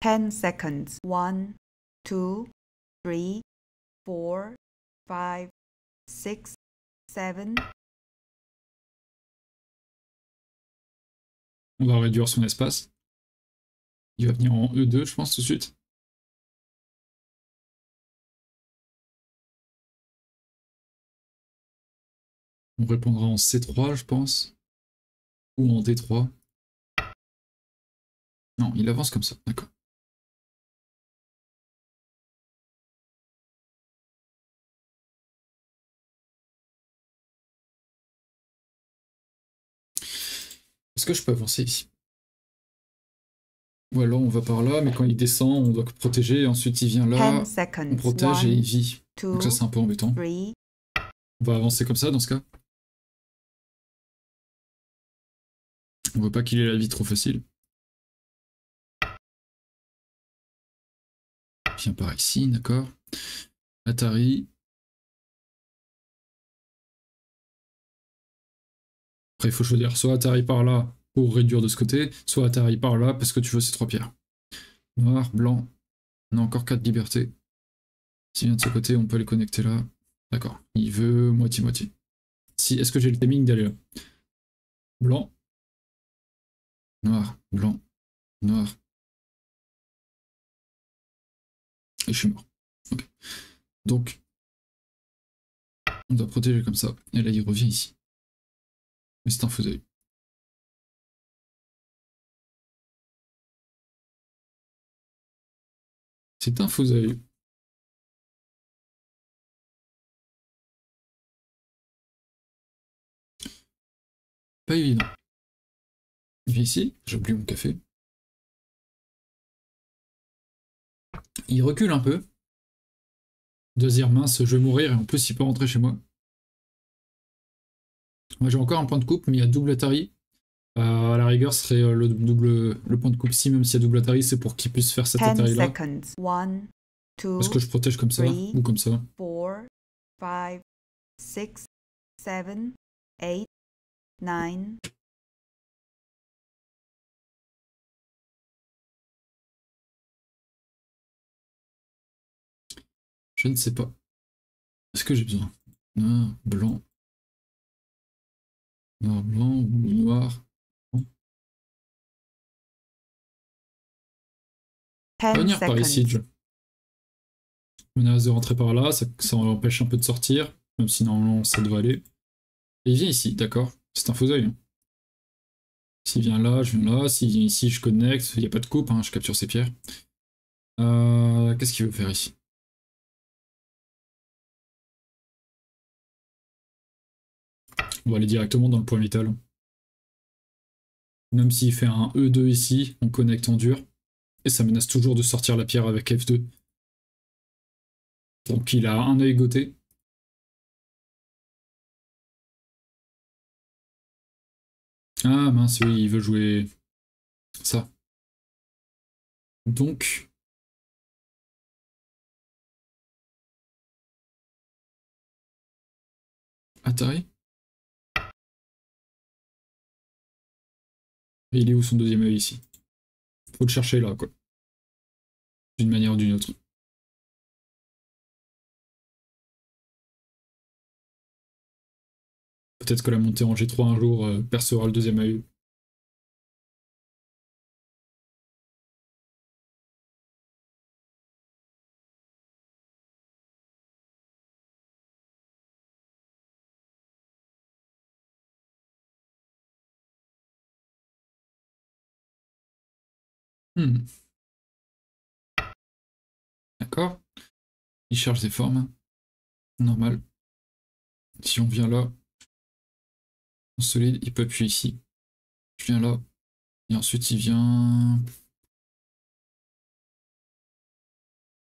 dix secondes. one, two, three, four, five, six, seven. On va réduire son espace. Il va venir en E deux, je pense, tout de suite. On répondra en C trois, je pense. Ou en D trois. Non, il avance comme ça, d'accord. Est-ce que je peux avancer ici? Ou alors on va par là, mais quand il descend, on doit protéger, ensuite il vient là, on protège et il vit. Donc ça c'est un peu embêtant. On va avancer comme ça dans ce cas. On ne veut pas qu'il ait la vie trop facile. Il vient par ici, d'accord. Atari. Après, il faut choisir soit Atari par là pour réduire de ce côté, soit Atari par là parce que tu veux ces trois pierres. Noir, blanc. On a encore quatre libertés. S'il vient de ce côté, on peut les connecter là. D'accord. Il veut moitié-moitié. Si, est-ce que j'ai le timing d'aller là? Blanc. Noir, blanc, noir. Et je suis mort. Okay. Donc, on doit protéger comme ça. Et là, il revient ici. Mais c'est un faux d'œil. C'est un faux d'œil. Pas évident. Il vient ici, j'ai oublié mon café. Il recule un peu. De se dire mince, je vais mourir et en plus il peut rentrer chez moi. Moi j'ai encore un point de coupe, mais il y a double Atari. Euh, à la rigueur, ce serait le double le point de coupe si même s'il y a double Atari, c'est pour qu'il puisse faire cet Atari là. Parce que je protège comme ça ou comme ça. quatre, cinq, six, sept, huit, neuf. Je ne sais pas. Est-ce que j'ai besoin? Noir, blanc. Noir, blanc ou noir. On va venir par ici. Je... Menace de rentrer par là, ça, ça empêche un peu de sortir, même si normalement ça devrait aller. Et il vient ici, d'accord? C'est un faux œil. S'il vient là, je viens là. S'il vient ici, je connecte. Il n'y a pas de coupe, hein, je capture ces pierres. Euh, Qu'est-ce qu'il veut faire ici? On va aller directement dans le point vital. Même s'il fait un E deux ici, on connecte en dur. Et ça menace toujours de sortir la pierre avec F deux. Donc il a un œil goté. Ah mince, oui, il veut jouer ça. Donc... Atari ? Et il est où son deuxième œil ici? Faut le chercher là, quoi. D'une manière ou d'une autre. Peut-être que la montée en G trois un jour euh, percera le deuxième œil. Hmm. D'accord. Il cherche des formes. Normal. Si on vient là, en solide, il peut appuyer ici. Je viens là. Et ensuite il vient...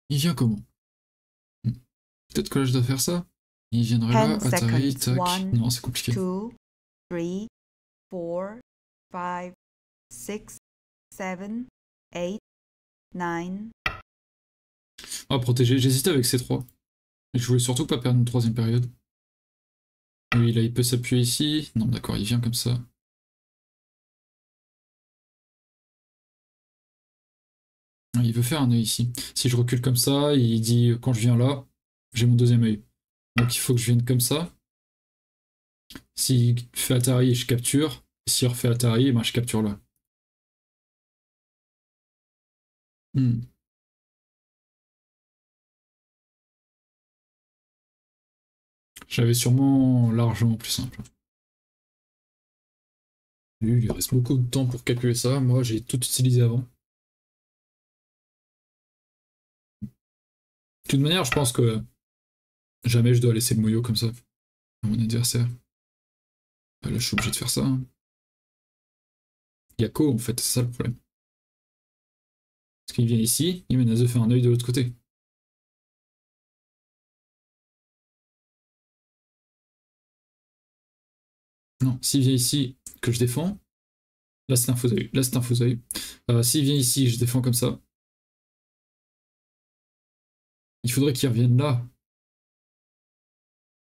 Il vient comment? hmm. Peut-être que là je dois faire ça. Il viendrait là, Atari, tac. Non, c'est compliqué. deux, trois, quatre, cinq, six, sept, huit, neuf. Ah, protéger, j'hésitais avec ces trois. Je voulais surtout pas perdre une troisième période. Oui, là il peut s'appuyer ici. Non, d'accord, il vient comme ça. Il veut faire un œil ici. Si je recule comme ça, il dit quand je viens là, j'ai mon deuxième œil. Donc il faut que je vienne comme ça. S'il fait Atari, je capture. S'il refait Atari, ben, je capture là. Hmm. J'avais sûrement largement plus simple. Lui, il reste beaucoup de temps pour calculer ça. Moi, j'ai tout utilisé avant. De toute manière, je pense que jamais je dois laisser le moyau comme ça à mon adversaire. Là, je suis obligé de faire ça. Yako, en fait, c'est ça le problème. Parce qu'il vient ici, il menace de faire un œil de l'autre côté. Non, s'il vient ici, que je défends, là c'est un faux œil, là c'est un faux œil. Euh, s'il vient ici, je défends comme ça. Il faudrait qu'il revienne là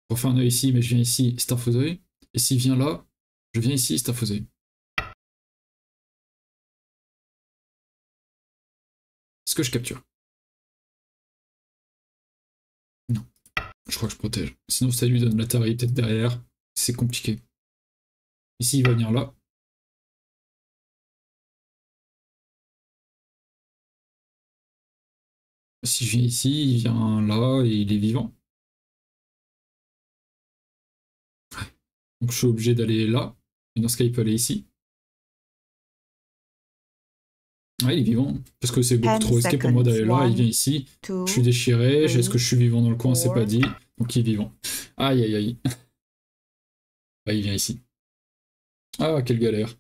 pour faire un œil ici, mais je viens ici, c'est un faux œil. Et s'il vient là, je viens ici, c'est un faux œil. Est-ce que je capture? Non. Je crois que je protège. Sinon ça lui donne l'atari peut-être derrière. C'est compliqué. Ici il va venir là. Si je viens ici, il vient là et il est vivant. Donc je suis obligé d'aller là. Et dans ce cas, il peut aller ici. Ouais, il est vivant. Parce que c'est beaucoup trop risqué pour moi d'aller là. Il vient ici. Two, je suis déchiré. Est-ce que je suis vivant dans le coin? C'est pas dit. Donc il est vivant. Aïe, aïe, aïe. Ah, il vient ici. Ah, quelle galère.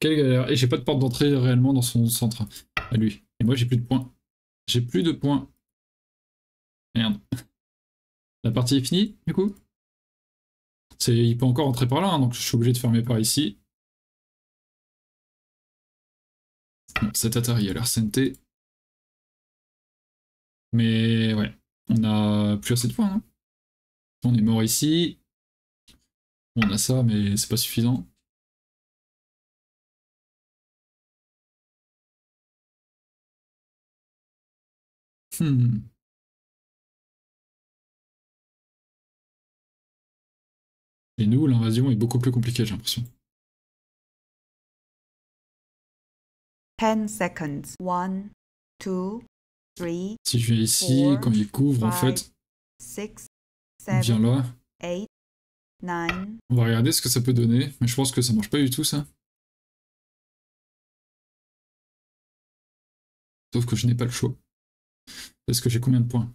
Quelle galère. Et j'ai pas de porte d'entrée réellement dans son centre. À lui. Et moi, j'ai plus de points. J'ai plus de points. Merde. La partie est finie, du coup. C'est, il peut encore entrer par là, hein, donc je suis obligé de fermer par ici. Bon, cet atari a l'air sainté. Mais ouais, on a plus assez de points. Hein. On est mort ici. On a ça, mais c'est pas suffisant. Hmm. Et nous, l'invasion est beaucoup plus compliquée, j'ai l'impression. ten seconds. one, two. Si je viens ici, four, quand il couvre, five, en fait, six, seven, on vient là. eight, nine. On va regarder ce que ça peut donner, mais je pense que ça marche pas du tout, ça. Sauf que je n'ai pas le choix. Parce que j'ai combien de points?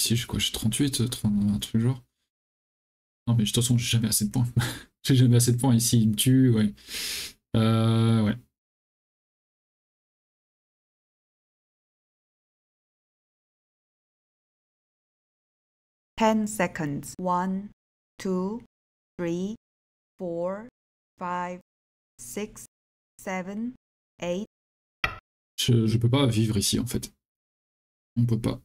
Ici, j'ai quoi? J'ai trente-huit, trente, un truc genre. Non mais de toute façon j'ai jamais assez de points. J'ai jamais assez de points ici, il me tue, ouais. Euh, ouais. ten seconds. one, two, three, four, five, six, seven, eight. Je, je peux pas vivre ici en fait. On peut pas.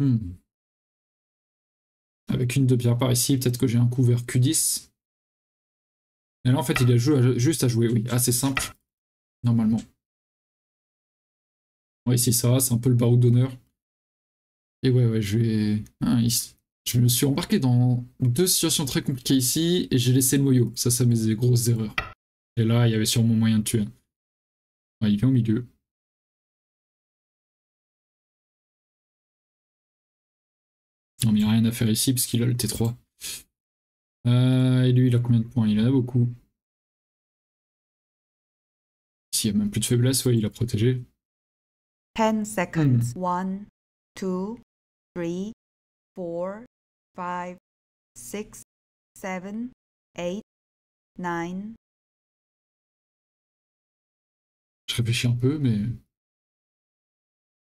Hmm. Avec une de pierre par ici, peut-être que j'ai un couvert Q dix. Et là, en fait, il a juste à jouer, oui, assez simple, normalement. Ouais, c'est ça, c'est un peu le barreau d'honneur. Et ouais, ouais, je vais... Ah, ici. Je me suis embarqué dans deux situations très compliquées ici, et j'ai laissé le moyau. Ça, ça met des grosses erreurs. Et là, il y avait sûrement moyen de tuer. Ouais, il vient au milieu. Non, mais il n'y a rien à faire ici parce qu'il a le T trois. Euh, et lui, il a combien de points? Il en a beaucoup. Ici, il n'y a même plus de faiblesse. Ouais, il a protégé. ten seconds. one, two, three, four, five, six, seven, eight, nine. Je réfléchis un peu, mais...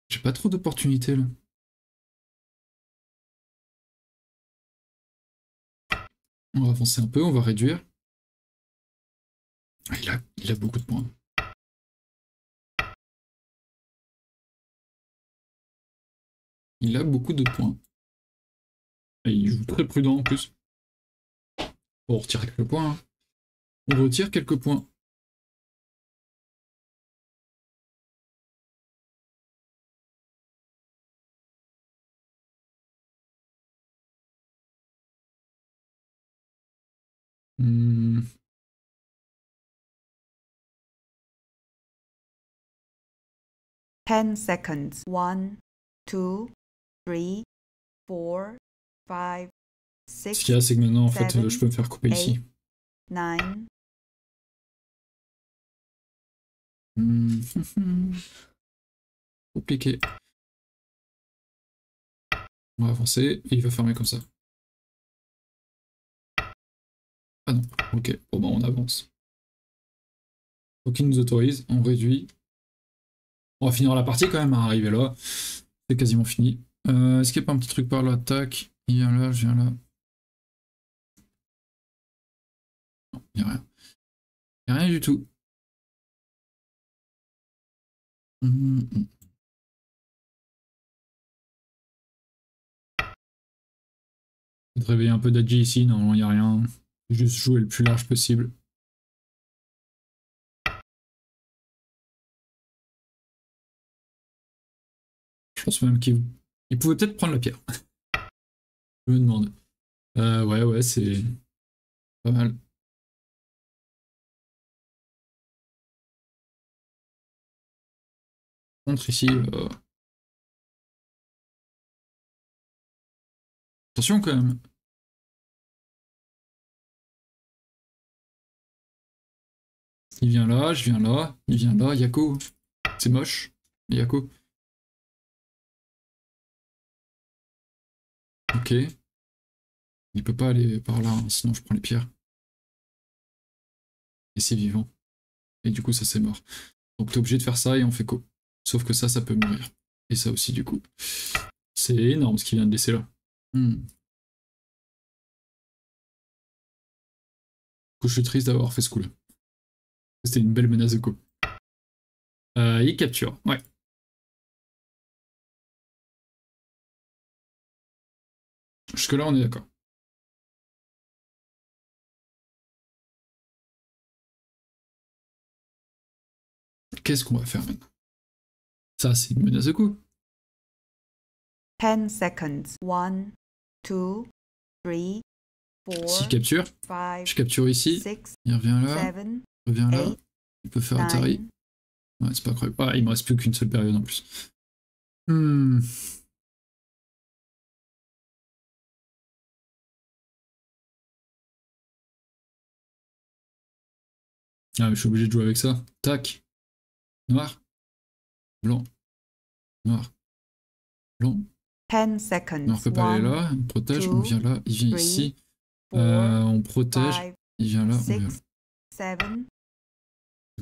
J'ai pas trop d'opportunités, là. On va avancer un peu, on va réduire. Il a, il a beaucoup de points. Il a beaucoup de points. Et il joue très prudent en plus. On retire quelques points. Hein. On retire quelques points. ten seconds. One, two, three, four, five, six. Ce qu'il y a, c'est que maintenant, en seven, fait, je peux me faire couper eight, ici. nine. Mmh. Compliqué. On va avancer et il va fermer comme ça. Ah non, ok, bon bah on avance. Donc il nous autorise, on réduit. On va finir la partie quand même, à arriver là. C'est quasiment fini. Euh, Est-ce qu'il n'y a pas un petit truc par là? Tac, il vient là, je viens là. Non, il n'y a rien. Il n'y a rien du tout. Mmh. Je vais te réveiller un peu d'A G ici, non, il n'y a rien. Juste jouer le plus large possible. Je pense même qu'il il pouvait peut-être prendre la pierre. Je me demande. Euh, ouais, ouais, c'est pas mal. Par contre, ici. Euh... Attention quand même. Il vient là, je viens là, il vient là, Yako. C'est moche, Yako. Ok. Il peut pas aller par là, hein, sinon je prends les pierres. Et c'est vivant. Et du coup, ça c'est mort. Donc t'es obligé de faire ça et on fait co. Sauf que ça, ça peut mourir. Et ça aussi, du coup. C'est énorme ce qu'il vient de laisser là. Hmm. Du coup, je suis triste d'avoir fait ce coup-là. C'était une belle menace de coup. Euh, il capture, ouais. Jusque-là, on est d'accord. Qu'est-ce qu'on va faire maintenant? Ça, c'est une menace de coup. ten seconds. one, two, three, four. S'il capture, five, je capture ici. six, il revient là. seven, il revient là, eight, il peut faire nine. Atari. Ouais, c'est pas incroyable. Ah, il me reste plus qu'une seule période en plus. Hmm. Ah, mais je suis obligé de jouer avec ça. Tac. Noir. Blanc. Noir. Blanc. ten seconds. On peut pas aller là, on protège, two, on vient là, il vient three, ici. Four, euh, on protège, five, il vient là, six, on vient là. seven.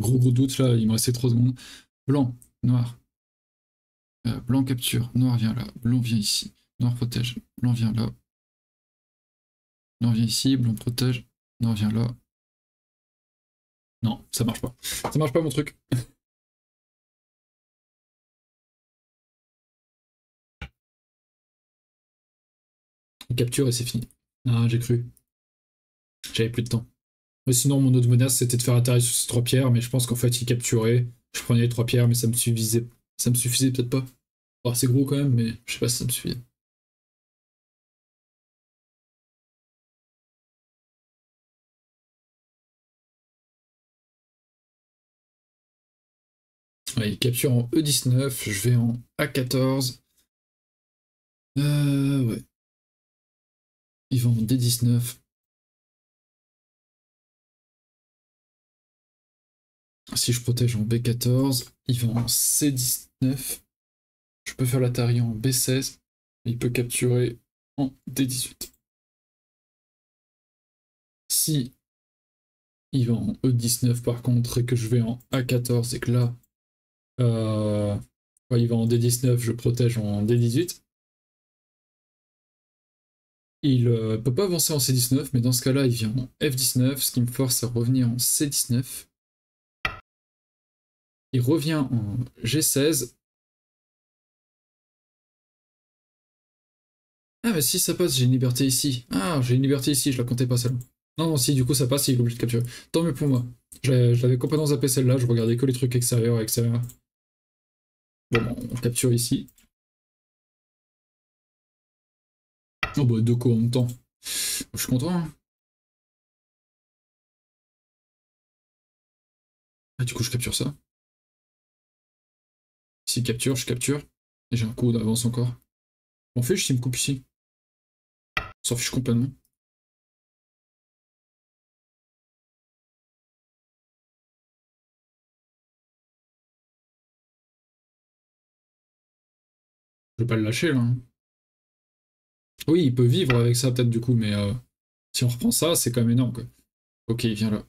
Gros gros doute là, il me restait trois secondes. Blanc, noir. Euh, blanc capture, noir vient là, blanc vient ici. Noir protège, blanc vient là. Noir vient ici, blanc protège, noir vient là. Non, ça marche pas. Ça marche pas mon truc. On capture et c'est fini. Ah, j'ai cru. J'avais plus de temps. Mais sinon, mon autre menace, c'était de faire atterrir sur ces trois pierres, mais je pense qu'en fait, il capturait. Je prenais les trois pierres, mais ça me suffisait. Ça me suffisait peut-être pas. Enfin, c'est gros quand même, mais je sais pas si ça me suffisait. Ouais, il capture en E dix-neuf, je vais en A quatorze. Euh, ouais. Il va en D dix-neuf. Si je protège en B quatorze, il va en C dix-neuf. Je peux faire l'atari en B seize. Il peut capturer en D dix-huit. Si il va en E dix-neuf par contre et que je vais en A quatorze et que là, euh, il va en D dix-neuf, je protège en D dix-huit. Il ne peut pas avancer en C dix-neuf, mais dans ce cas-là, il vient en F dix-neuf, ce qui me force à revenir en C dix-neuf. Il revient en G seize. Ah, mais si ça passe, j'ai une liberté ici. Ah, j'ai une liberté ici, je la comptais pas celle-là. Non, non, si, du coup, ça passe, il est obligé de capturer. Tant mieux pour moi. Je, je l'avais complètement zappé celle-là, je regardais que les trucs extérieurs et extérieurs. Bon, on capture ici. Oh bah, deux coups en même temps. Je suis content, hein. Ah, du coup, je capture ça. S'il capture, je capture. Et j'ai un coup d'avance encore. M'en fiche s'il me coupe ici. S'en fiche complètement. Je vais pas le lâcher là. Oui, il peut vivre avec ça peut-être du coup, mais euh, si on reprend ça, c'est quand même énorme quoi. Ok, il vient là.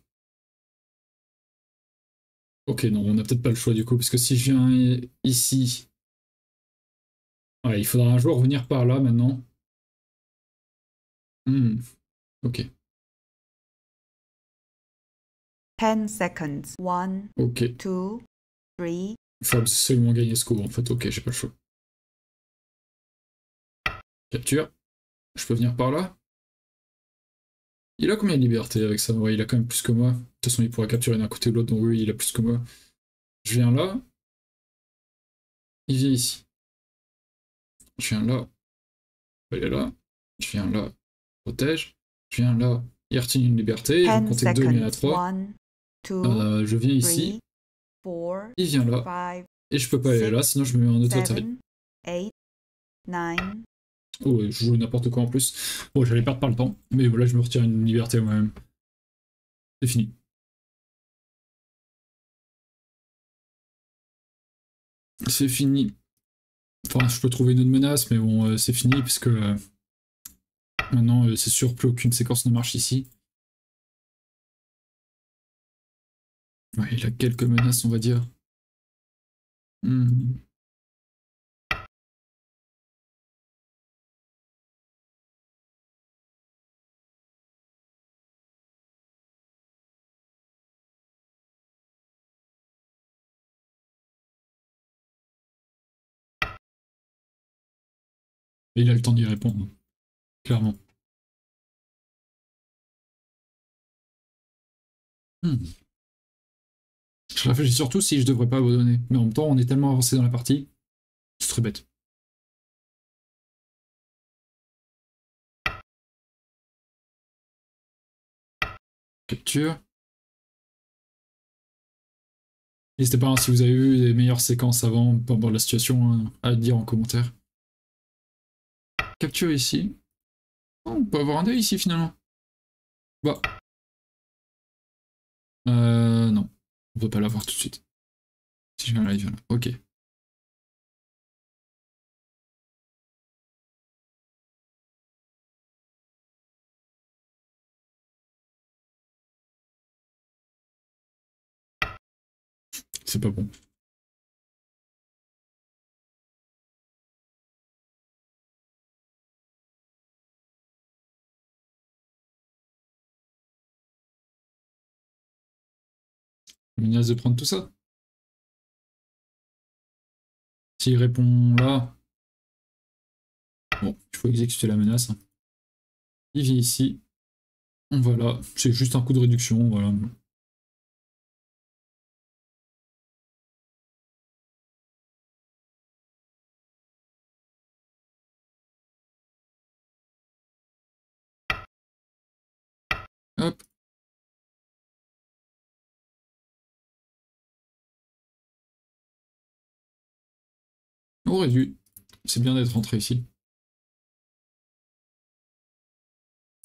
Ok, non, on n'a peut-être pas le choix du coup, parce que si je viens ici... Ouais, il faudra un jour revenir par là maintenant. Hmm. Ok. dix secondes. un, ok. deux, trois. Il faut absolument gagner ce coup en fait, ok, j'ai pas le choix. Capture. Je peux venir par là. Il a combien de liberté avec ça? Ouais, il a quand même plus que moi. De toute façon, il pourra capturer d'un côté ou de l'autre, donc oui, il a plus que moi. Je viens là. Il vient ici. Je viens là. Il est là. Je viens là. Protège. Je viens là. Il retient une liberté. Je vais compter deux, il y en a trois. Euh, je viens ici. Il vient là. Et je peux pas aller là, sinon je me mets en auto-attaque. Oh, je joue n'importe quoi en plus. Bon, j'allais perdre par le temps, mais voilà, je me retire une liberté moi-même. C'est fini. C'est fini. Enfin, je peux trouver une autre menace, mais bon, euh, c'est fini, puisque euh, maintenant, euh, c'est sûr, plus aucune séquence ne marche ici. Ouais, il a quelques menaces, on va dire. Hmm. Et il a le temps d'y répondre, clairement. Hmm. Je réfléchis surtout si je devrais pas abandonner. Mais en même temps, on est tellement avancé dans la partie. C'est très bête. Capture. N'hésitez pas, hein, si vous avez vu des meilleures séquences avant, par rapport à la situation, hein, à dire en commentaire. Capture ici. Oh, on peut avoir un dé ici finalement. Bah. Euh, non. On peut pas l'avoir tout de suite. Si je viens là, il vient là. Ok. C'est pas bon. Menace de prendre tout ça. S'il répond là... Bon, il faut exécuter la menace. Il vient ici. On va là. C'est juste un coup de réduction, voilà. Hop. Aurait dû. C'est bien d'être rentré ici.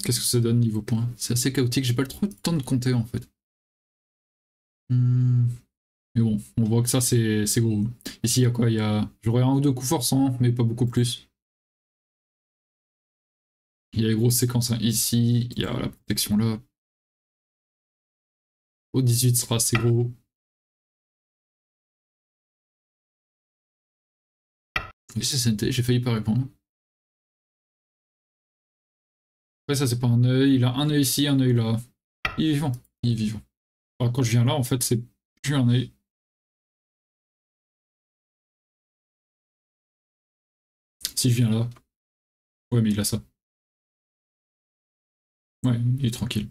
Qu'est-ce que ça donne niveau points? C'est assez chaotique, j'ai pas trop le temps de compter en fait. Hum. Mais bon, on voit que ça c'est gros. Ici il y a quoi? Il y a... J'aurais un ou deux coups forçants, mais pas beaucoup plus. Il y a les grosses séquences hein. Ici, il y a la protection là. Au dix-huit sera assez gros. J'ai failli pas répondre. Après ça c'est pas un œil, il a un œil ici, un œil là. Il est vivant, il est vivant. Alors quand je viens là en fait c'est plus un œil. Si je viens là, ouais mais il a ça. Ouais, il est tranquille.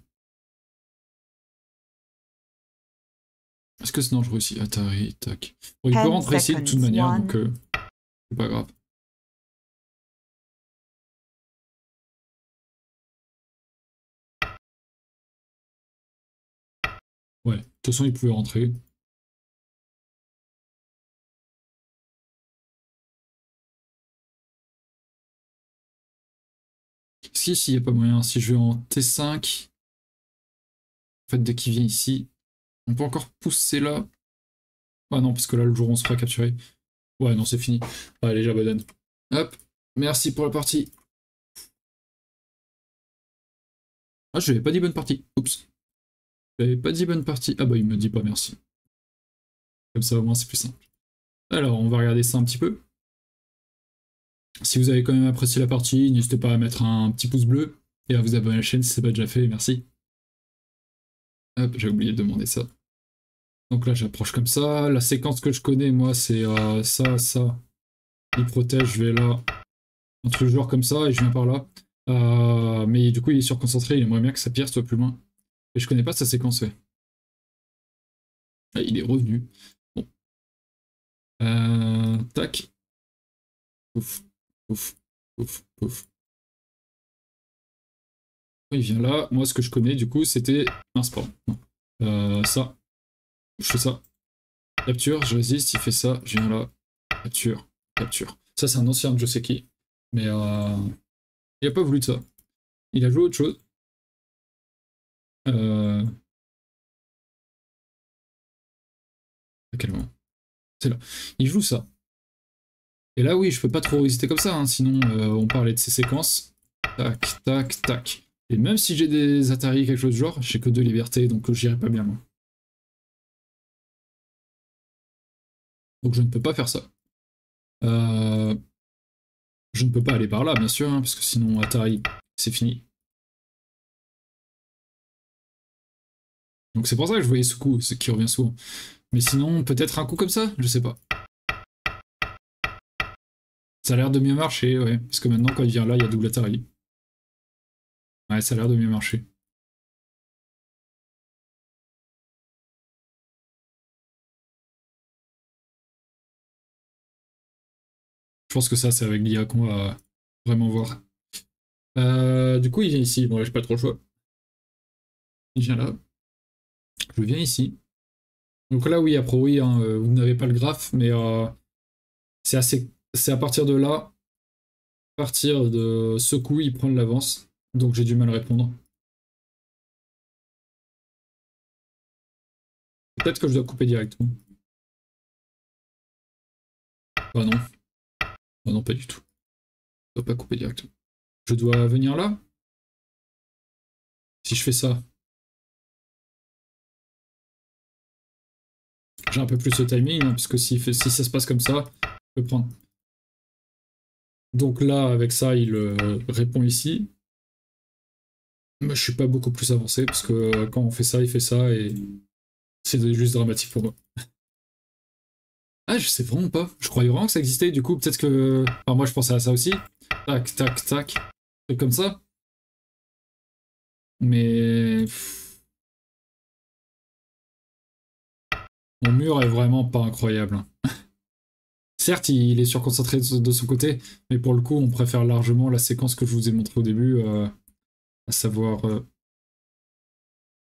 Est-ce que c'est dangereux ici? Atari, tac. Bon, il peut rentrer ici de toute manière donc... Euh... C'est pas grave. Ouais, de toute façon, il pouvait rentrer. Si, si, il n'y a pas moyen. Si je vais en T cinq, en fait, dès qu'il vient ici, on peut encore pousser là. Ah non, parce que là, le jour où on se fera capturer. Ouais, non, c'est fini. Allez, j'abandonne. Hop, merci pour la partie. Ah, je n'avais pas dit bonne partie. Oups. Je n'avais pas dit bonne partie. Ah bah, il me dit pas merci. Comme ça, au moins, c'est plus simple. Alors, on va regarder ça un petit peu. Si vous avez quand même apprécié la partie, n'hésitez pas à mettre un petit pouce bleu et à vous abonner à la chaîne si ce n'est pas déjà fait, merci. Hop, j'ai oublié de demander ça. Donc là, j'approche comme ça. La séquence que je connais, moi, c'est euh, ça, ça. Il protège, je vais là. Un truc genre comme ça et je viens par là. Euh, mais du coup, il est surconcentré, il aimerait bien que sa pierre soit plus loin. Et je connais pas sa séquence, ouais. Ah, il est revenu. Bon. Euh, tac. Ouf. Pouf, pouf, pouf. Il vient là. Moi, ce que je connais, du coup, c'était un sport. Euh, ça. Je fais ça. Capture, je résiste. Il fait ça. Je viens là. Capture, capture. Ça, c'est un ancien de je sais qui. Mais euh, il n'a pas voulu de ça. Il a joué autre chose. Euh... À quel moment? C'est là. Il joue ça. Et là, oui, je peux pas trop résister comme ça, hein, sinon euh, on parlait de ces séquences. Tac, tac, tac. Et même si j'ai des Atari, quelque chose du genre, j'ai que deux libertés, donc j'irai pas bien loin. Donc je ne peux pas faire ça. Euh... Je ne peux pas aller par là, bien sûr, hein, parce que sinon Atari, c'est fini. Donc c'est pour ça que je voyais ce coup, ce qui revient souvent. Mais sinon, peut-être un coup comme ça, je sais pas. Ça a l'air de mieux marcher, ouais, parce que maintenant quand il vient là, il y a double Atari. Ouais, ça a l'air de mieux marcher. Je pense que ça, c'est avec l'I A qu'on va vraiment voir. Euh, du coup, il vient ici. Bon, là, j'ai pas trop le choix. Il vient là. Je viens ici. Donc là, oui, après, oui, hein, vous n'avez pas le graphe, mais euh, c'est assez... C'est à partir de là, à partir de ce coup, il prend de l'avance, donc j'ai du mal à répondre. Peut-être que je dois couper directement. Ah non. Ah non, pas du tout. Je dois pas couper directement. Je dois venir là. Si je fais ça, j'ai un peu plus de timing, hein, parce que si, si ça se passe comme ça, je peux prendre. Donc là, avec ça, il euh, répond ici. Mais je suis pas beaucoup plus avancé, parce que euh, quand on fait ça, il fait ça, et c'est juste dramatique pour moi. Ah, je sais vraiment pas. Je croyais vraiment que ça existait, du coup, peut-être que... Enfin, moi, je pensais à ça aussi. Tac, tac, tac. Truc comme ça. Mais... Mon mur est vraiment pas incroyable. Certes, il est surconcentré de son côté, mais pour le coup, on préfère largement la séquence que je vous ai montrée au début, euh, à savoir euh,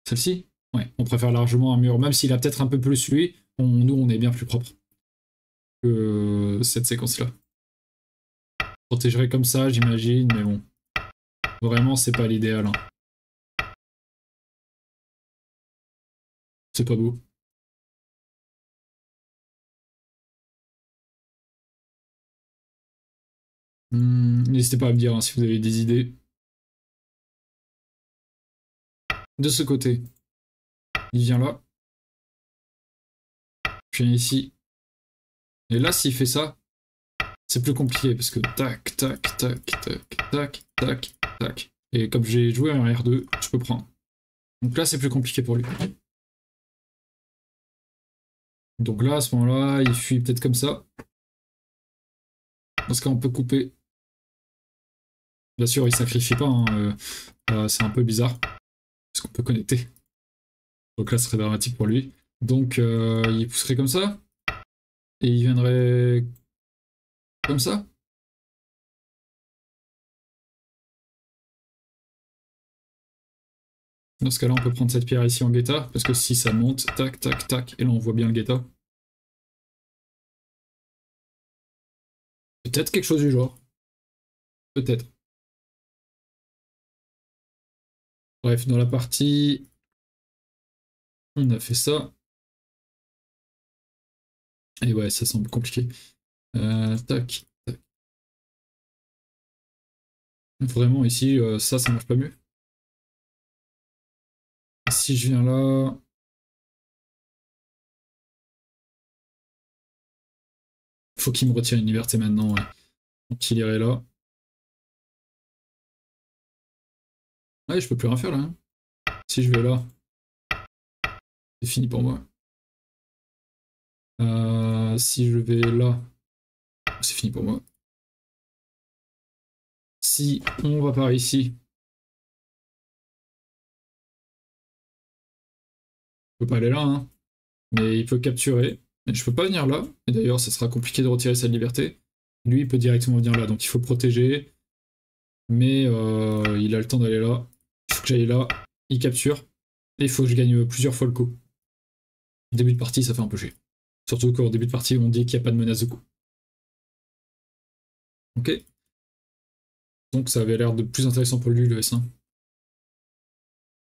celle-ci. Ouais, on préfère largement un mur, même s'il a peut-être un peu plus lui, on, nous, on est bien plus propre que cette séquence-là. Protégerait comme ça, j'imagine, mais bon. Vraiment, c'est pas l'idéal. Hein. C'est pas beau. N'hésitez pas à me dire hein, si vous avez des idées. De ce côté, il vient là. Je viens ici. Et là, s'il fait ça, c'est plus compliqué parce que tac, tac, tac, tac, tac, tac, tac. Et comme j'ai joué en R deux, je peux prendre. Donc là, c'est plus compliqué pour lui. Donc là, à ce moment-là, il fuit peut-être comme ça. Dans ce cas, on peut couper. Bien sûr, il sacrifie pas, hein, euh, euh, c'est un peu bizarre, parce qu'on peut connecter. Donc là, ce serait dramatique pour lui. Donc, euh, il pousserait comme ça, et il viendrait comme ça. Dans ce cas-là, on peut prendre cette pierre ici en guetta, parce que si ça monte, tac, tac, tac, et là, on voit bien le guetta. Peut-être quelque chose du genre. Peut-être. Bref, dans la partie, on a fait ça. Et ouais, ça semble compliqué. Euh, tac, tac. Vraiment, ici, euh, ça, ça marche pas mieux. Si je viens là... Faut qu'il me retire une liberté maintenant, ouais. Donc il irait là. Ouais, je peux plus rien faire là. Hein. Si je vais là, c'est fini pour moi. Euh, si je vais là, c'est fini pour moi. Si on va par ici, je peux pas aller là, hein. Mais il peut capturer. Et je peux pas venir là. Et d'ailleurs, ça sera compliqué de retirer cette liberté. Lui, il peut directement venir là, donc il faut protéger. Mais euh, il a le temps d'aller là. Il faut que j'aille là, il capture, et il faut que je gagne plusieurs fois le coup. Au début de partie, ça fait un peu chier. Surtout qu'au début de partie, on dit qu'il n'y a pas de menace de coup. Ok. Donc ça avait l'air de plus intéressant pour lui, le S un.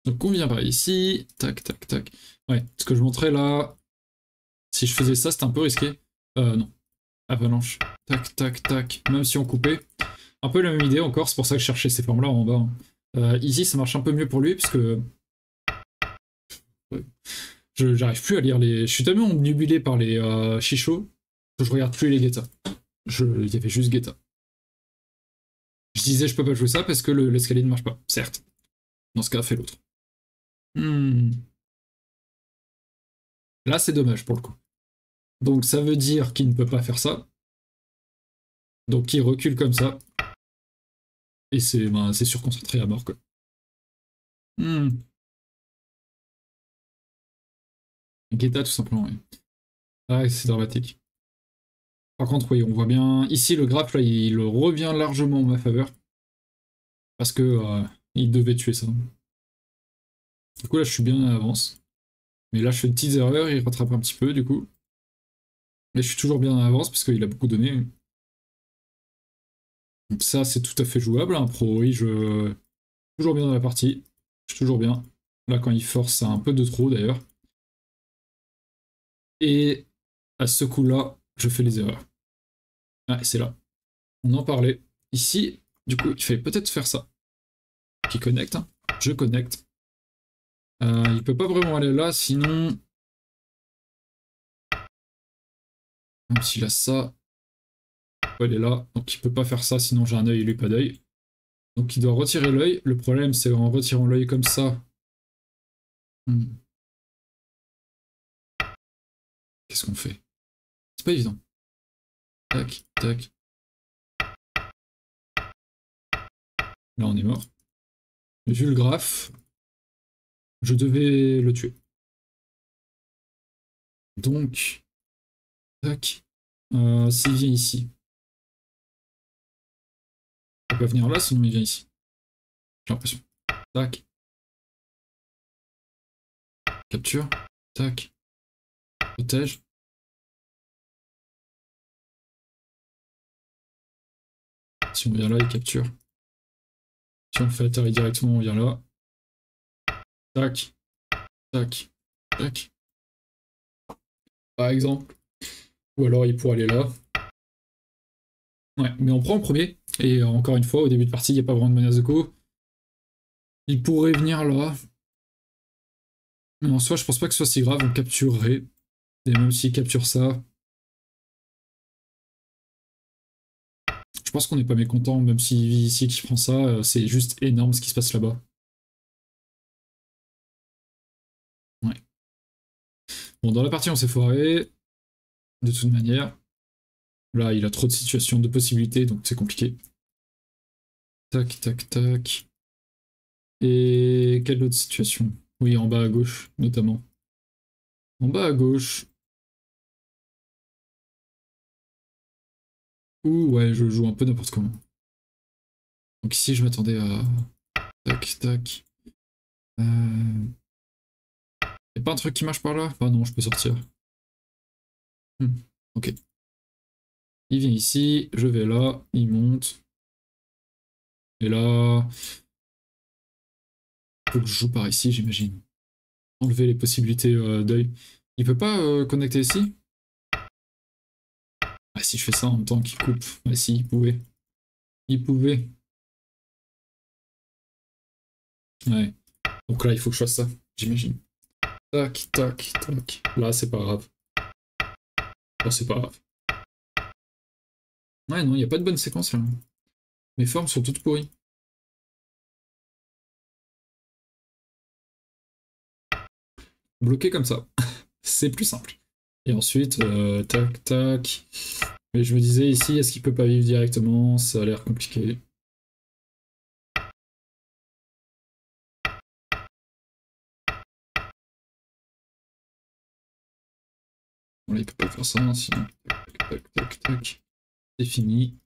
Donc on vient par ici, tac, tac, tac. Ouais, ce que je montrais là, si je faisais ça, c'était un peu risqué. Euh, non. Avalanche. Tac, tac, tac. Même si on coupait. Un peu la même idée encore, c'est pour ça que je cherchais ces formes-là en bas. Euh, ici, ça marche un peu mieux pour lui, parce que... Ouais. J'arrive plus à lire les... Je suis tellement obnubilé par les euh, chichots que je regarde plus les Guetta. Je... Il y avait juste Guetta. Je disais je peux pas jouer ça parce que l'escalier le... ne marche pas, certes. Dans ce cas, fais l'autre. Hmm. Là, c'est dommage pour le coup. Donc ça veut dire qu'il ne peut pas faire ça. Donc il recule comme ça. Et c'est ben, surconcentré à mort, quoi. Hmm. Guetta, tout simplement, oui. Ah, c'est dramatique. Par contre, oui, on voit bien... Ici, le graphe, là, il revient largement en ma faveur. Parce que euh, il devait tuer ça. Du coup, là, je suis bien à l'avance. Mais là, je fais de petites erreurs, il rattrape un petit peu, du coup. Mais je suis toujours bien à l'avance, parce qu'il a beaucoup donné. Donc ça, c'est tout à fait jouable, un hein, pro, oui, je... Toujours bien dans la partie. Je suis toujours bien. Là, quand il force, c'est un peu de trop, d'ailleurs. Et à ce coup-là, je fais les erreurs. Ah, c'est là. On en parlait. Ici, du coup, il fallait peut-être faire ça. Qui connecte. Hein. Je connecte. Euh, il peut pas vraiment aller là, sinon... Même s'il a ça... Il est là, donc il peut pas faire ça, sinon j'ai un œil et lui pas d'œil. Donc il doit retirer l'œil. Le problème, c'est en retirant l'œil comme ça... Hmm. Qu'est-ce qu'on fait? C'est pas évident. Tac, tac. Là, on est mort. Vu le graphe, je devais le tuer. Donc, tac. Euh, S'il vient ici. Il peut pas venir là, sinon il vient ici. J'ai l'impression. Tac. Capture. Tac. Protège. Si on vient là, il capture. Si on le fait atterrir directement, on vient là. Tac, tac, tac. Par exemple. Ou alors il pourrait aller là. Ouais, mais on prend le premier. Et encore une fois, au début de partie, il n'y a pas vraiment de menace de coup. Il pourrait venir là. Mais en soi, je pense pas que ce soit si grave, on capturerait. Et même s'il capture ça, je pense qu'on n'est pas mécontent, même s'il vit ici qu'il prend ça, c'est juste énorme ce qui se passe là-bas. Ouais. Bon, dans la partie, on s'est foiré, de toute manière. Là, il a trop de situations, de possibilités, donc c'est compliqué. Tac, tac, tac. Et quelle autre situation? Oui, en bas à gauche, notamment. En bas à gauche. Ouh, ouais, je joue un peu n'importe comment. Donc ici, je m'attendais à... Tac, tac. Euh... Y'a pas un truc qui marche par là? Ah non, je peux sortir. Hmm, ok. Il vient ici, je vais là, il monte. Et là... Faut que je joue par ici, j'imagine. Enlever les possibilités euh, d'œil. Il peut pas euh, connecter ici? Ah si je fais ça en même temps qu'il coupe. Ah si, il pouvait. Il pouvait. Ouais. Donc là, il faut que je fasse ça, j'imagine. Tac, tac, tac. Là, c'est pas grave. Bon, c'est pas grave. Ouais, non, il n'y a pas de bonne séquence là. Mes formes sont toutes pourries. Bloqué comme ça. C'est plus simple. Et ensuite, euh, tac, tac. Mais je me disais ici, est-ce qu'il peut pas vivre directement? Ça a l'air compliqué. Bon, là, il peut pas faire ça, sinon. Tac, tac, tac, tac. C'est fini.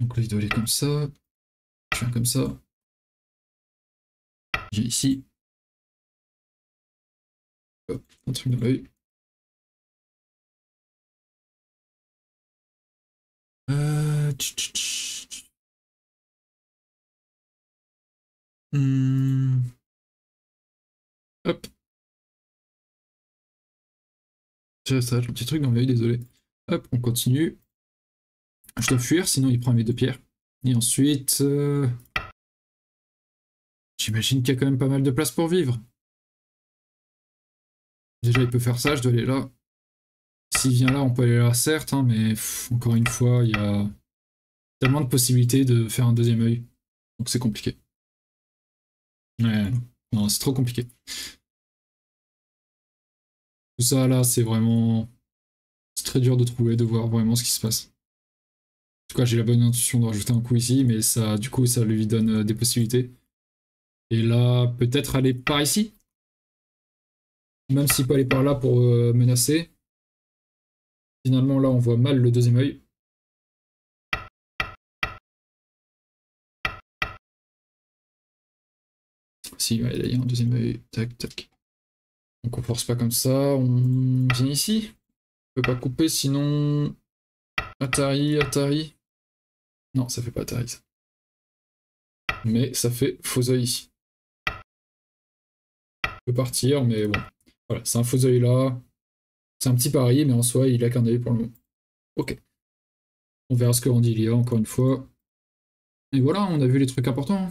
Donc là, il doit aller comme ça. Je viens comme ça. J'ai ici. Hop, un truc dans l'œil. Euh... Hum... Hop. J'ai ça, un petit truc dans l'œil, désolé. Hop, on continue. Je dois fuir, sinon il prend mes deux pierres. Et ensuite... Euh... J'imagine qu'il y a quand même pas mal de place pour vivre. Déjà, il peut faire ça, je dois aller là. S'il vient là, on peut aller là, certes, hein, mais pff, encore une fois, il y a tellement de possibilités de faire un deuxième œil. Donc c'est compliqué. Ouais, non, c'est trop compliqué. Tout ça, là, c'est vraiment... C'est très dur de trouver, de voir vraiment ce qui se passe. En tout cas, j'ai la bonne intuition de rajouter un coup ici, mais ça, du coup, ça lui donne des possibilités. Et là, peut-être aller par ici. Même s'il peut aller par là pour euh, menacer. Finalement, là, on voit mal le deuxième œil. Si, ouais, là, il y a un deuxième œil. Tac, tac. Donc, on force pas comme ça. On vient ici. On peut pas couper, sinon... Atari, Atari. Non, ça fait pas Atari, ça. Mais ça fait faux œil ici. Peut partir, mais bon, voilà, c'est un faux œil là, c'est un petit pari, mais en soi il a qu'un œil pour le moment. Ok, on verra ce que rendit l'I A encore une fois. Et voilà, on a vu les trucs importants.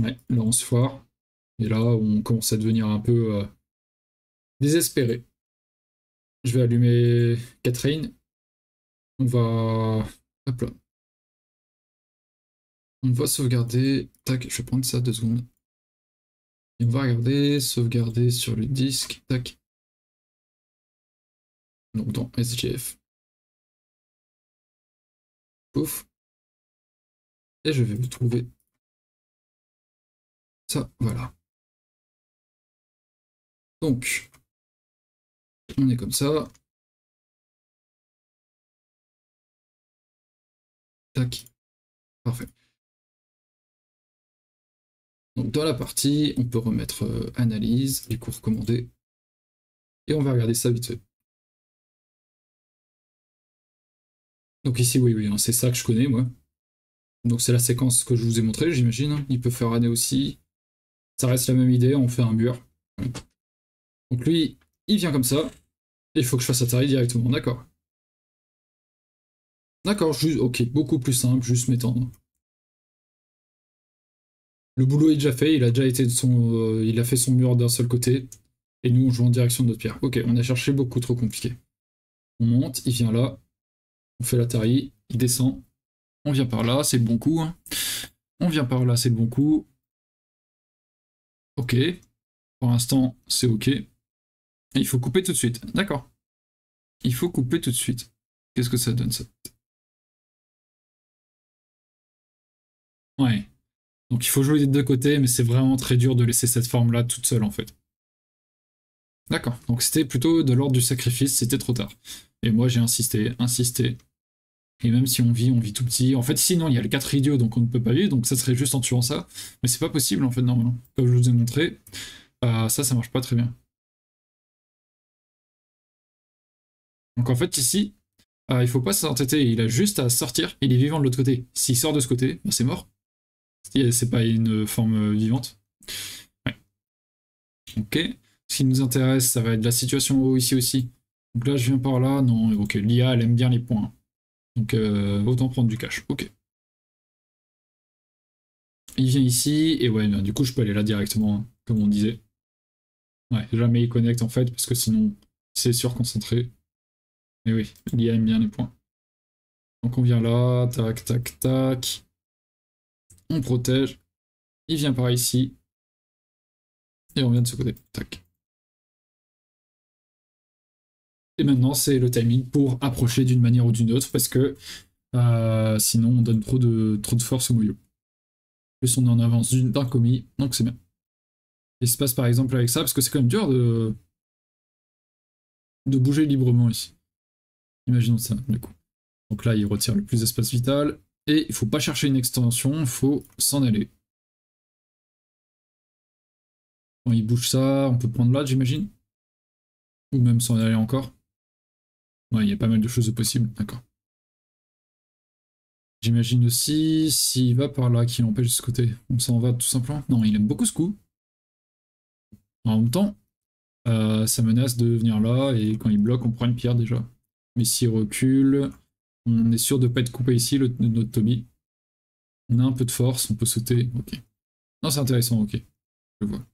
Ouais, là on se foire, et là on commence à devenir un peu euh, désespéré. Je vais allumer Catherine, on va, hop là, on va sauvegarder, tac, je vais prendre ça deux secondes. Et on va regarder, sauvegarder sur le disque, tac. Donc dans S G F. Pouf. Et je vais vous trouver ça, voilà. Donc, on est comme ça. Tac. Parfait. Donc dans la partie, on peut remettre euh, analyse, les cours commandés, et on va regarder ça vite fait. Donc ici, oui, oui, hein, c'est ça que je connais, moi. Donc c'est la séquence que je vous ai montrée, j'imagine. Il peut faire année aussi. Ça reste la même idée, on fait un mur. Donc lui, il vient comme ça, et il faut que je fasse Atari directement, d'accord. D'accord, juste, ok, beaucoup plus simple, juste m'étendre. Le boulot est déjà fait, il a déjà été de son, euh, il a fait son mur d'un seul côté, et nous on joue en direction de notre pierre. Ok, on a cherché beaucoup trop compliqué. On monte, il vient là, on fait l'Atari, il descend, on vient par là, c'est le bon coup. Hein. On vient par là, c'est le bon coup. Ok, pour l'instant c'est ok. Et il faut couper tout de suite, d'accord. Il faut couper tout de suite. Qu'est-ce que ça donne ça? Ouais. Donc il faut jouer des deux côtés, mais c'est vraiment très dur de laisser cette forme-là toute seule en fait. D'accord, donc c'était plutôt de l'ordre du sacrifice, c'était trop tard. Et moi j'ai insisté, insisté. Et même si on vit, on vit tout petit. En fait sinon il y a les quatre idiots, donc on ne peut pas vivre, donc ça serait juste en tuant ça. Mais c'est pas possible en fait, normalement. Comme je vous ai montré, euh, ça, ça marche pas très bien. Donc en fait ici, Euh, il faut pas s'entêter, il a juste à sortir, il est vivant de l'autre côté. S'il sort de ce côté, ben c'est mort. C'est pas une forme vivante. Ouais. Ok. Ce qui nous intéresse, ça va être la situation haut ici aussi. Donc là, je viens par là. Non, ok. L'I A, elle aime bien les points. Donc euh, autant prendre du cash. Ok. Il vient ici. Et ouais, ben, du coup, je peux aller là directement, hein, comme on disait. Ouais, jamais il connecte en fait, parce que sinon, c'est surconcentré. Mais oui, l'I A aime bien les points. Donc on vient là, tac, tac, tac. On protège. Il vient par ici. Et on vient de ce côté. Tac. Et maintenant, c'est le timing pour approcher d'une manière ou d'une autre, parce que euh, sinon, on donne trop de, trop de force au moyeu. Plus on en avance d'un commis, donc c'est bien. Il se passe par exemple avec ça, parce que c'est quand même dur de, de bouger librement ici. Imaginons ça, du coup. Donc là, il retire le plus d'espace vital. Et il ne faut pas chercher une extension, il faut s'en aller. Quand il bouge ça, on peut prendre là, j'imagine. Ou même s'en aller encore. Ouais, il y a pas mal de choses possibles, d'accord. J'imagine aussi, s'il va par là, qu'il empêche ce côté, on s'en va tout simplement. Non, il aime beaucoup ce coup. En même temps, euh, ça menace de venir là, et quand il bloque, on prend une pierre déjà. Mais s'il recule, on est sûr de ne pas être coupé ici, le, notre Toby. On a un peu de force, on peut sauter, ok. Non, c'est intéressant, ok. Je vois.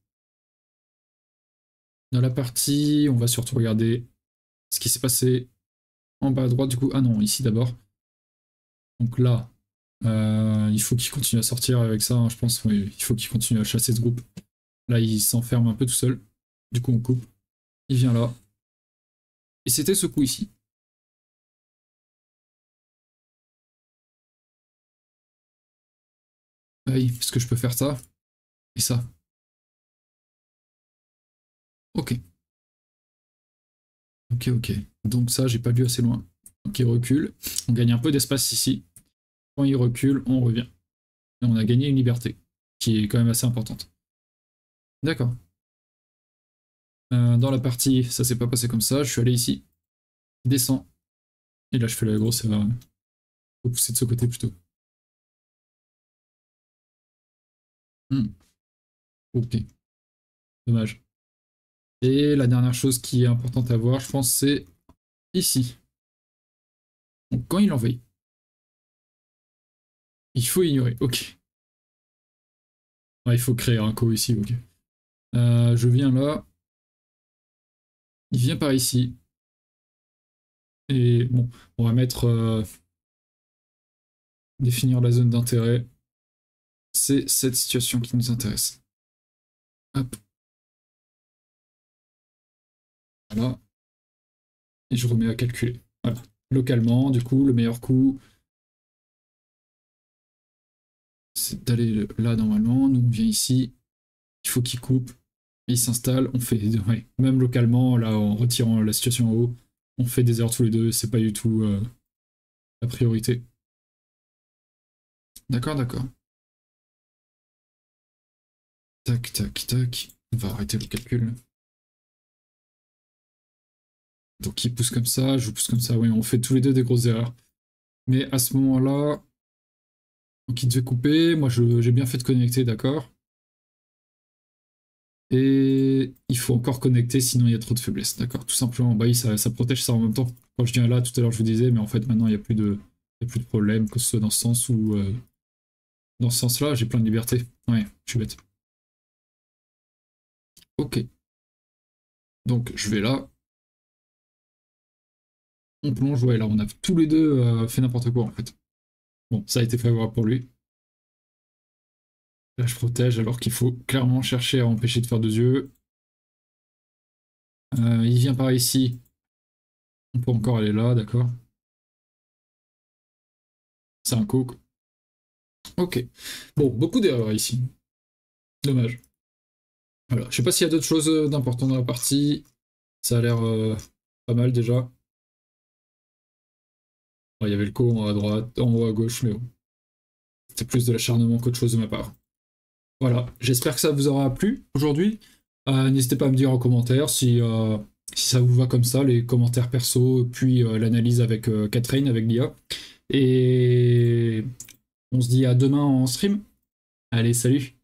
Dans la partie, on va surtout regarder ce qui s'est passé en bas à droite, du coup. Ah non, ici d'abord. Donc là, euh, il faut qu'il continue à sortir avec ça, hein, je pense. Oui, il faut qu'il continue à chasser ce groupe. Là, il s'enferme un peu tout seul. Du coup, on coupe. Il vient là. Et c'était ce coup ici. Oui, parce que je peux faire ça et ça. Ok. Ok, ok. Donc ça, j'ai pas vu assez loin. Donc il recule. On gagne un peu d'espace ici. Quand il recule, on revient. Et on a gagné une liberté, qui est quand même assez importante. D'accord. Euh, dans la partie, ça s'est pas passé comme ça. Je suis allé ici. Descends. Et là, je fais la grosse erreur. Faut pousser de ce côté plutôt. Hmm. Ok, dommage. Et la dernière chose qui est importante à voir, je pense, c'est ici. Donc, quand il envahit, il faut ignorer. Ok. Ouais, il faut créer un co ici. Ok. Euh, je viens là. Il vient par ici. Et bon, on va mettre euh, définir la zone d'intérêt. C'est cette situation qui nous intéresse. Hop. Voilà. Et je remets à calculer. Voilà. Localement, du coup, le meilleur coup, c'est d'aller là normalement. Nous, on vient ici. Il faut qu'il coupe. Il s'installe. On fait. Ouais. Même localement, là, en retirant la situation en haut, on fait des erreurs tous les deux. C'est pas du tout euh, la priorité. D'accord, d'accord. Tac, tac, tac. On va arrêter le calcul. Donc il pousse comme ça, je pousse comme ça. Oui, on fait tous les deux des grosses erreurs. Mais à ce moment-là, donc il devait couper. Moi, j'ai bien fait de connecter, d'accord. Et il faut encore connecter, sinon il y a trop de faiblesses, d'accord. Tout simplement, bah oui, ça, ça protège ça en même temps. Quand je viens là, tout à l'heure, je vous disais, mais en fait, maintenant, il n'y a plus de, il y a plus de problème, que ce soit dans ce sens ou euh, dans ce sens-là, j'ai plein de liberté. Ouais, je suis bête. Ok, donc je vais là, on plonge, ouais là on a tous les deux euh, fait n'importe quoi en fait. Bon, ça a été favorable pour lui. Là je protège alors qu'il faut clairement chercher à empêcher de faire deux yeux. Euh, il vient par ici, on peut encore aller là, d'accord. C'est un coup. Ok, bon, beaucoup d'erreurs ici, dommage. Voilà. Je sais pas s'il y a d'autres choses d'important dans la partie. Ça a l'air euh, pas mal déjà. Il y avait le co en haut à droite, en haut à gauche, mais bon. C'était plus de l'acharnement qu'autre chose de ma part. Voilà, j'espère que ça vous aura plu aujourd'hui. Euh, N'hésitez pas à me dire en commentaire si euh, si ça vous va comme ça, les commentaires perso, puis euh, l'analyse avec euh, Catherine, avec l'I A. Et on se dit à demain en stream. Allez, salut!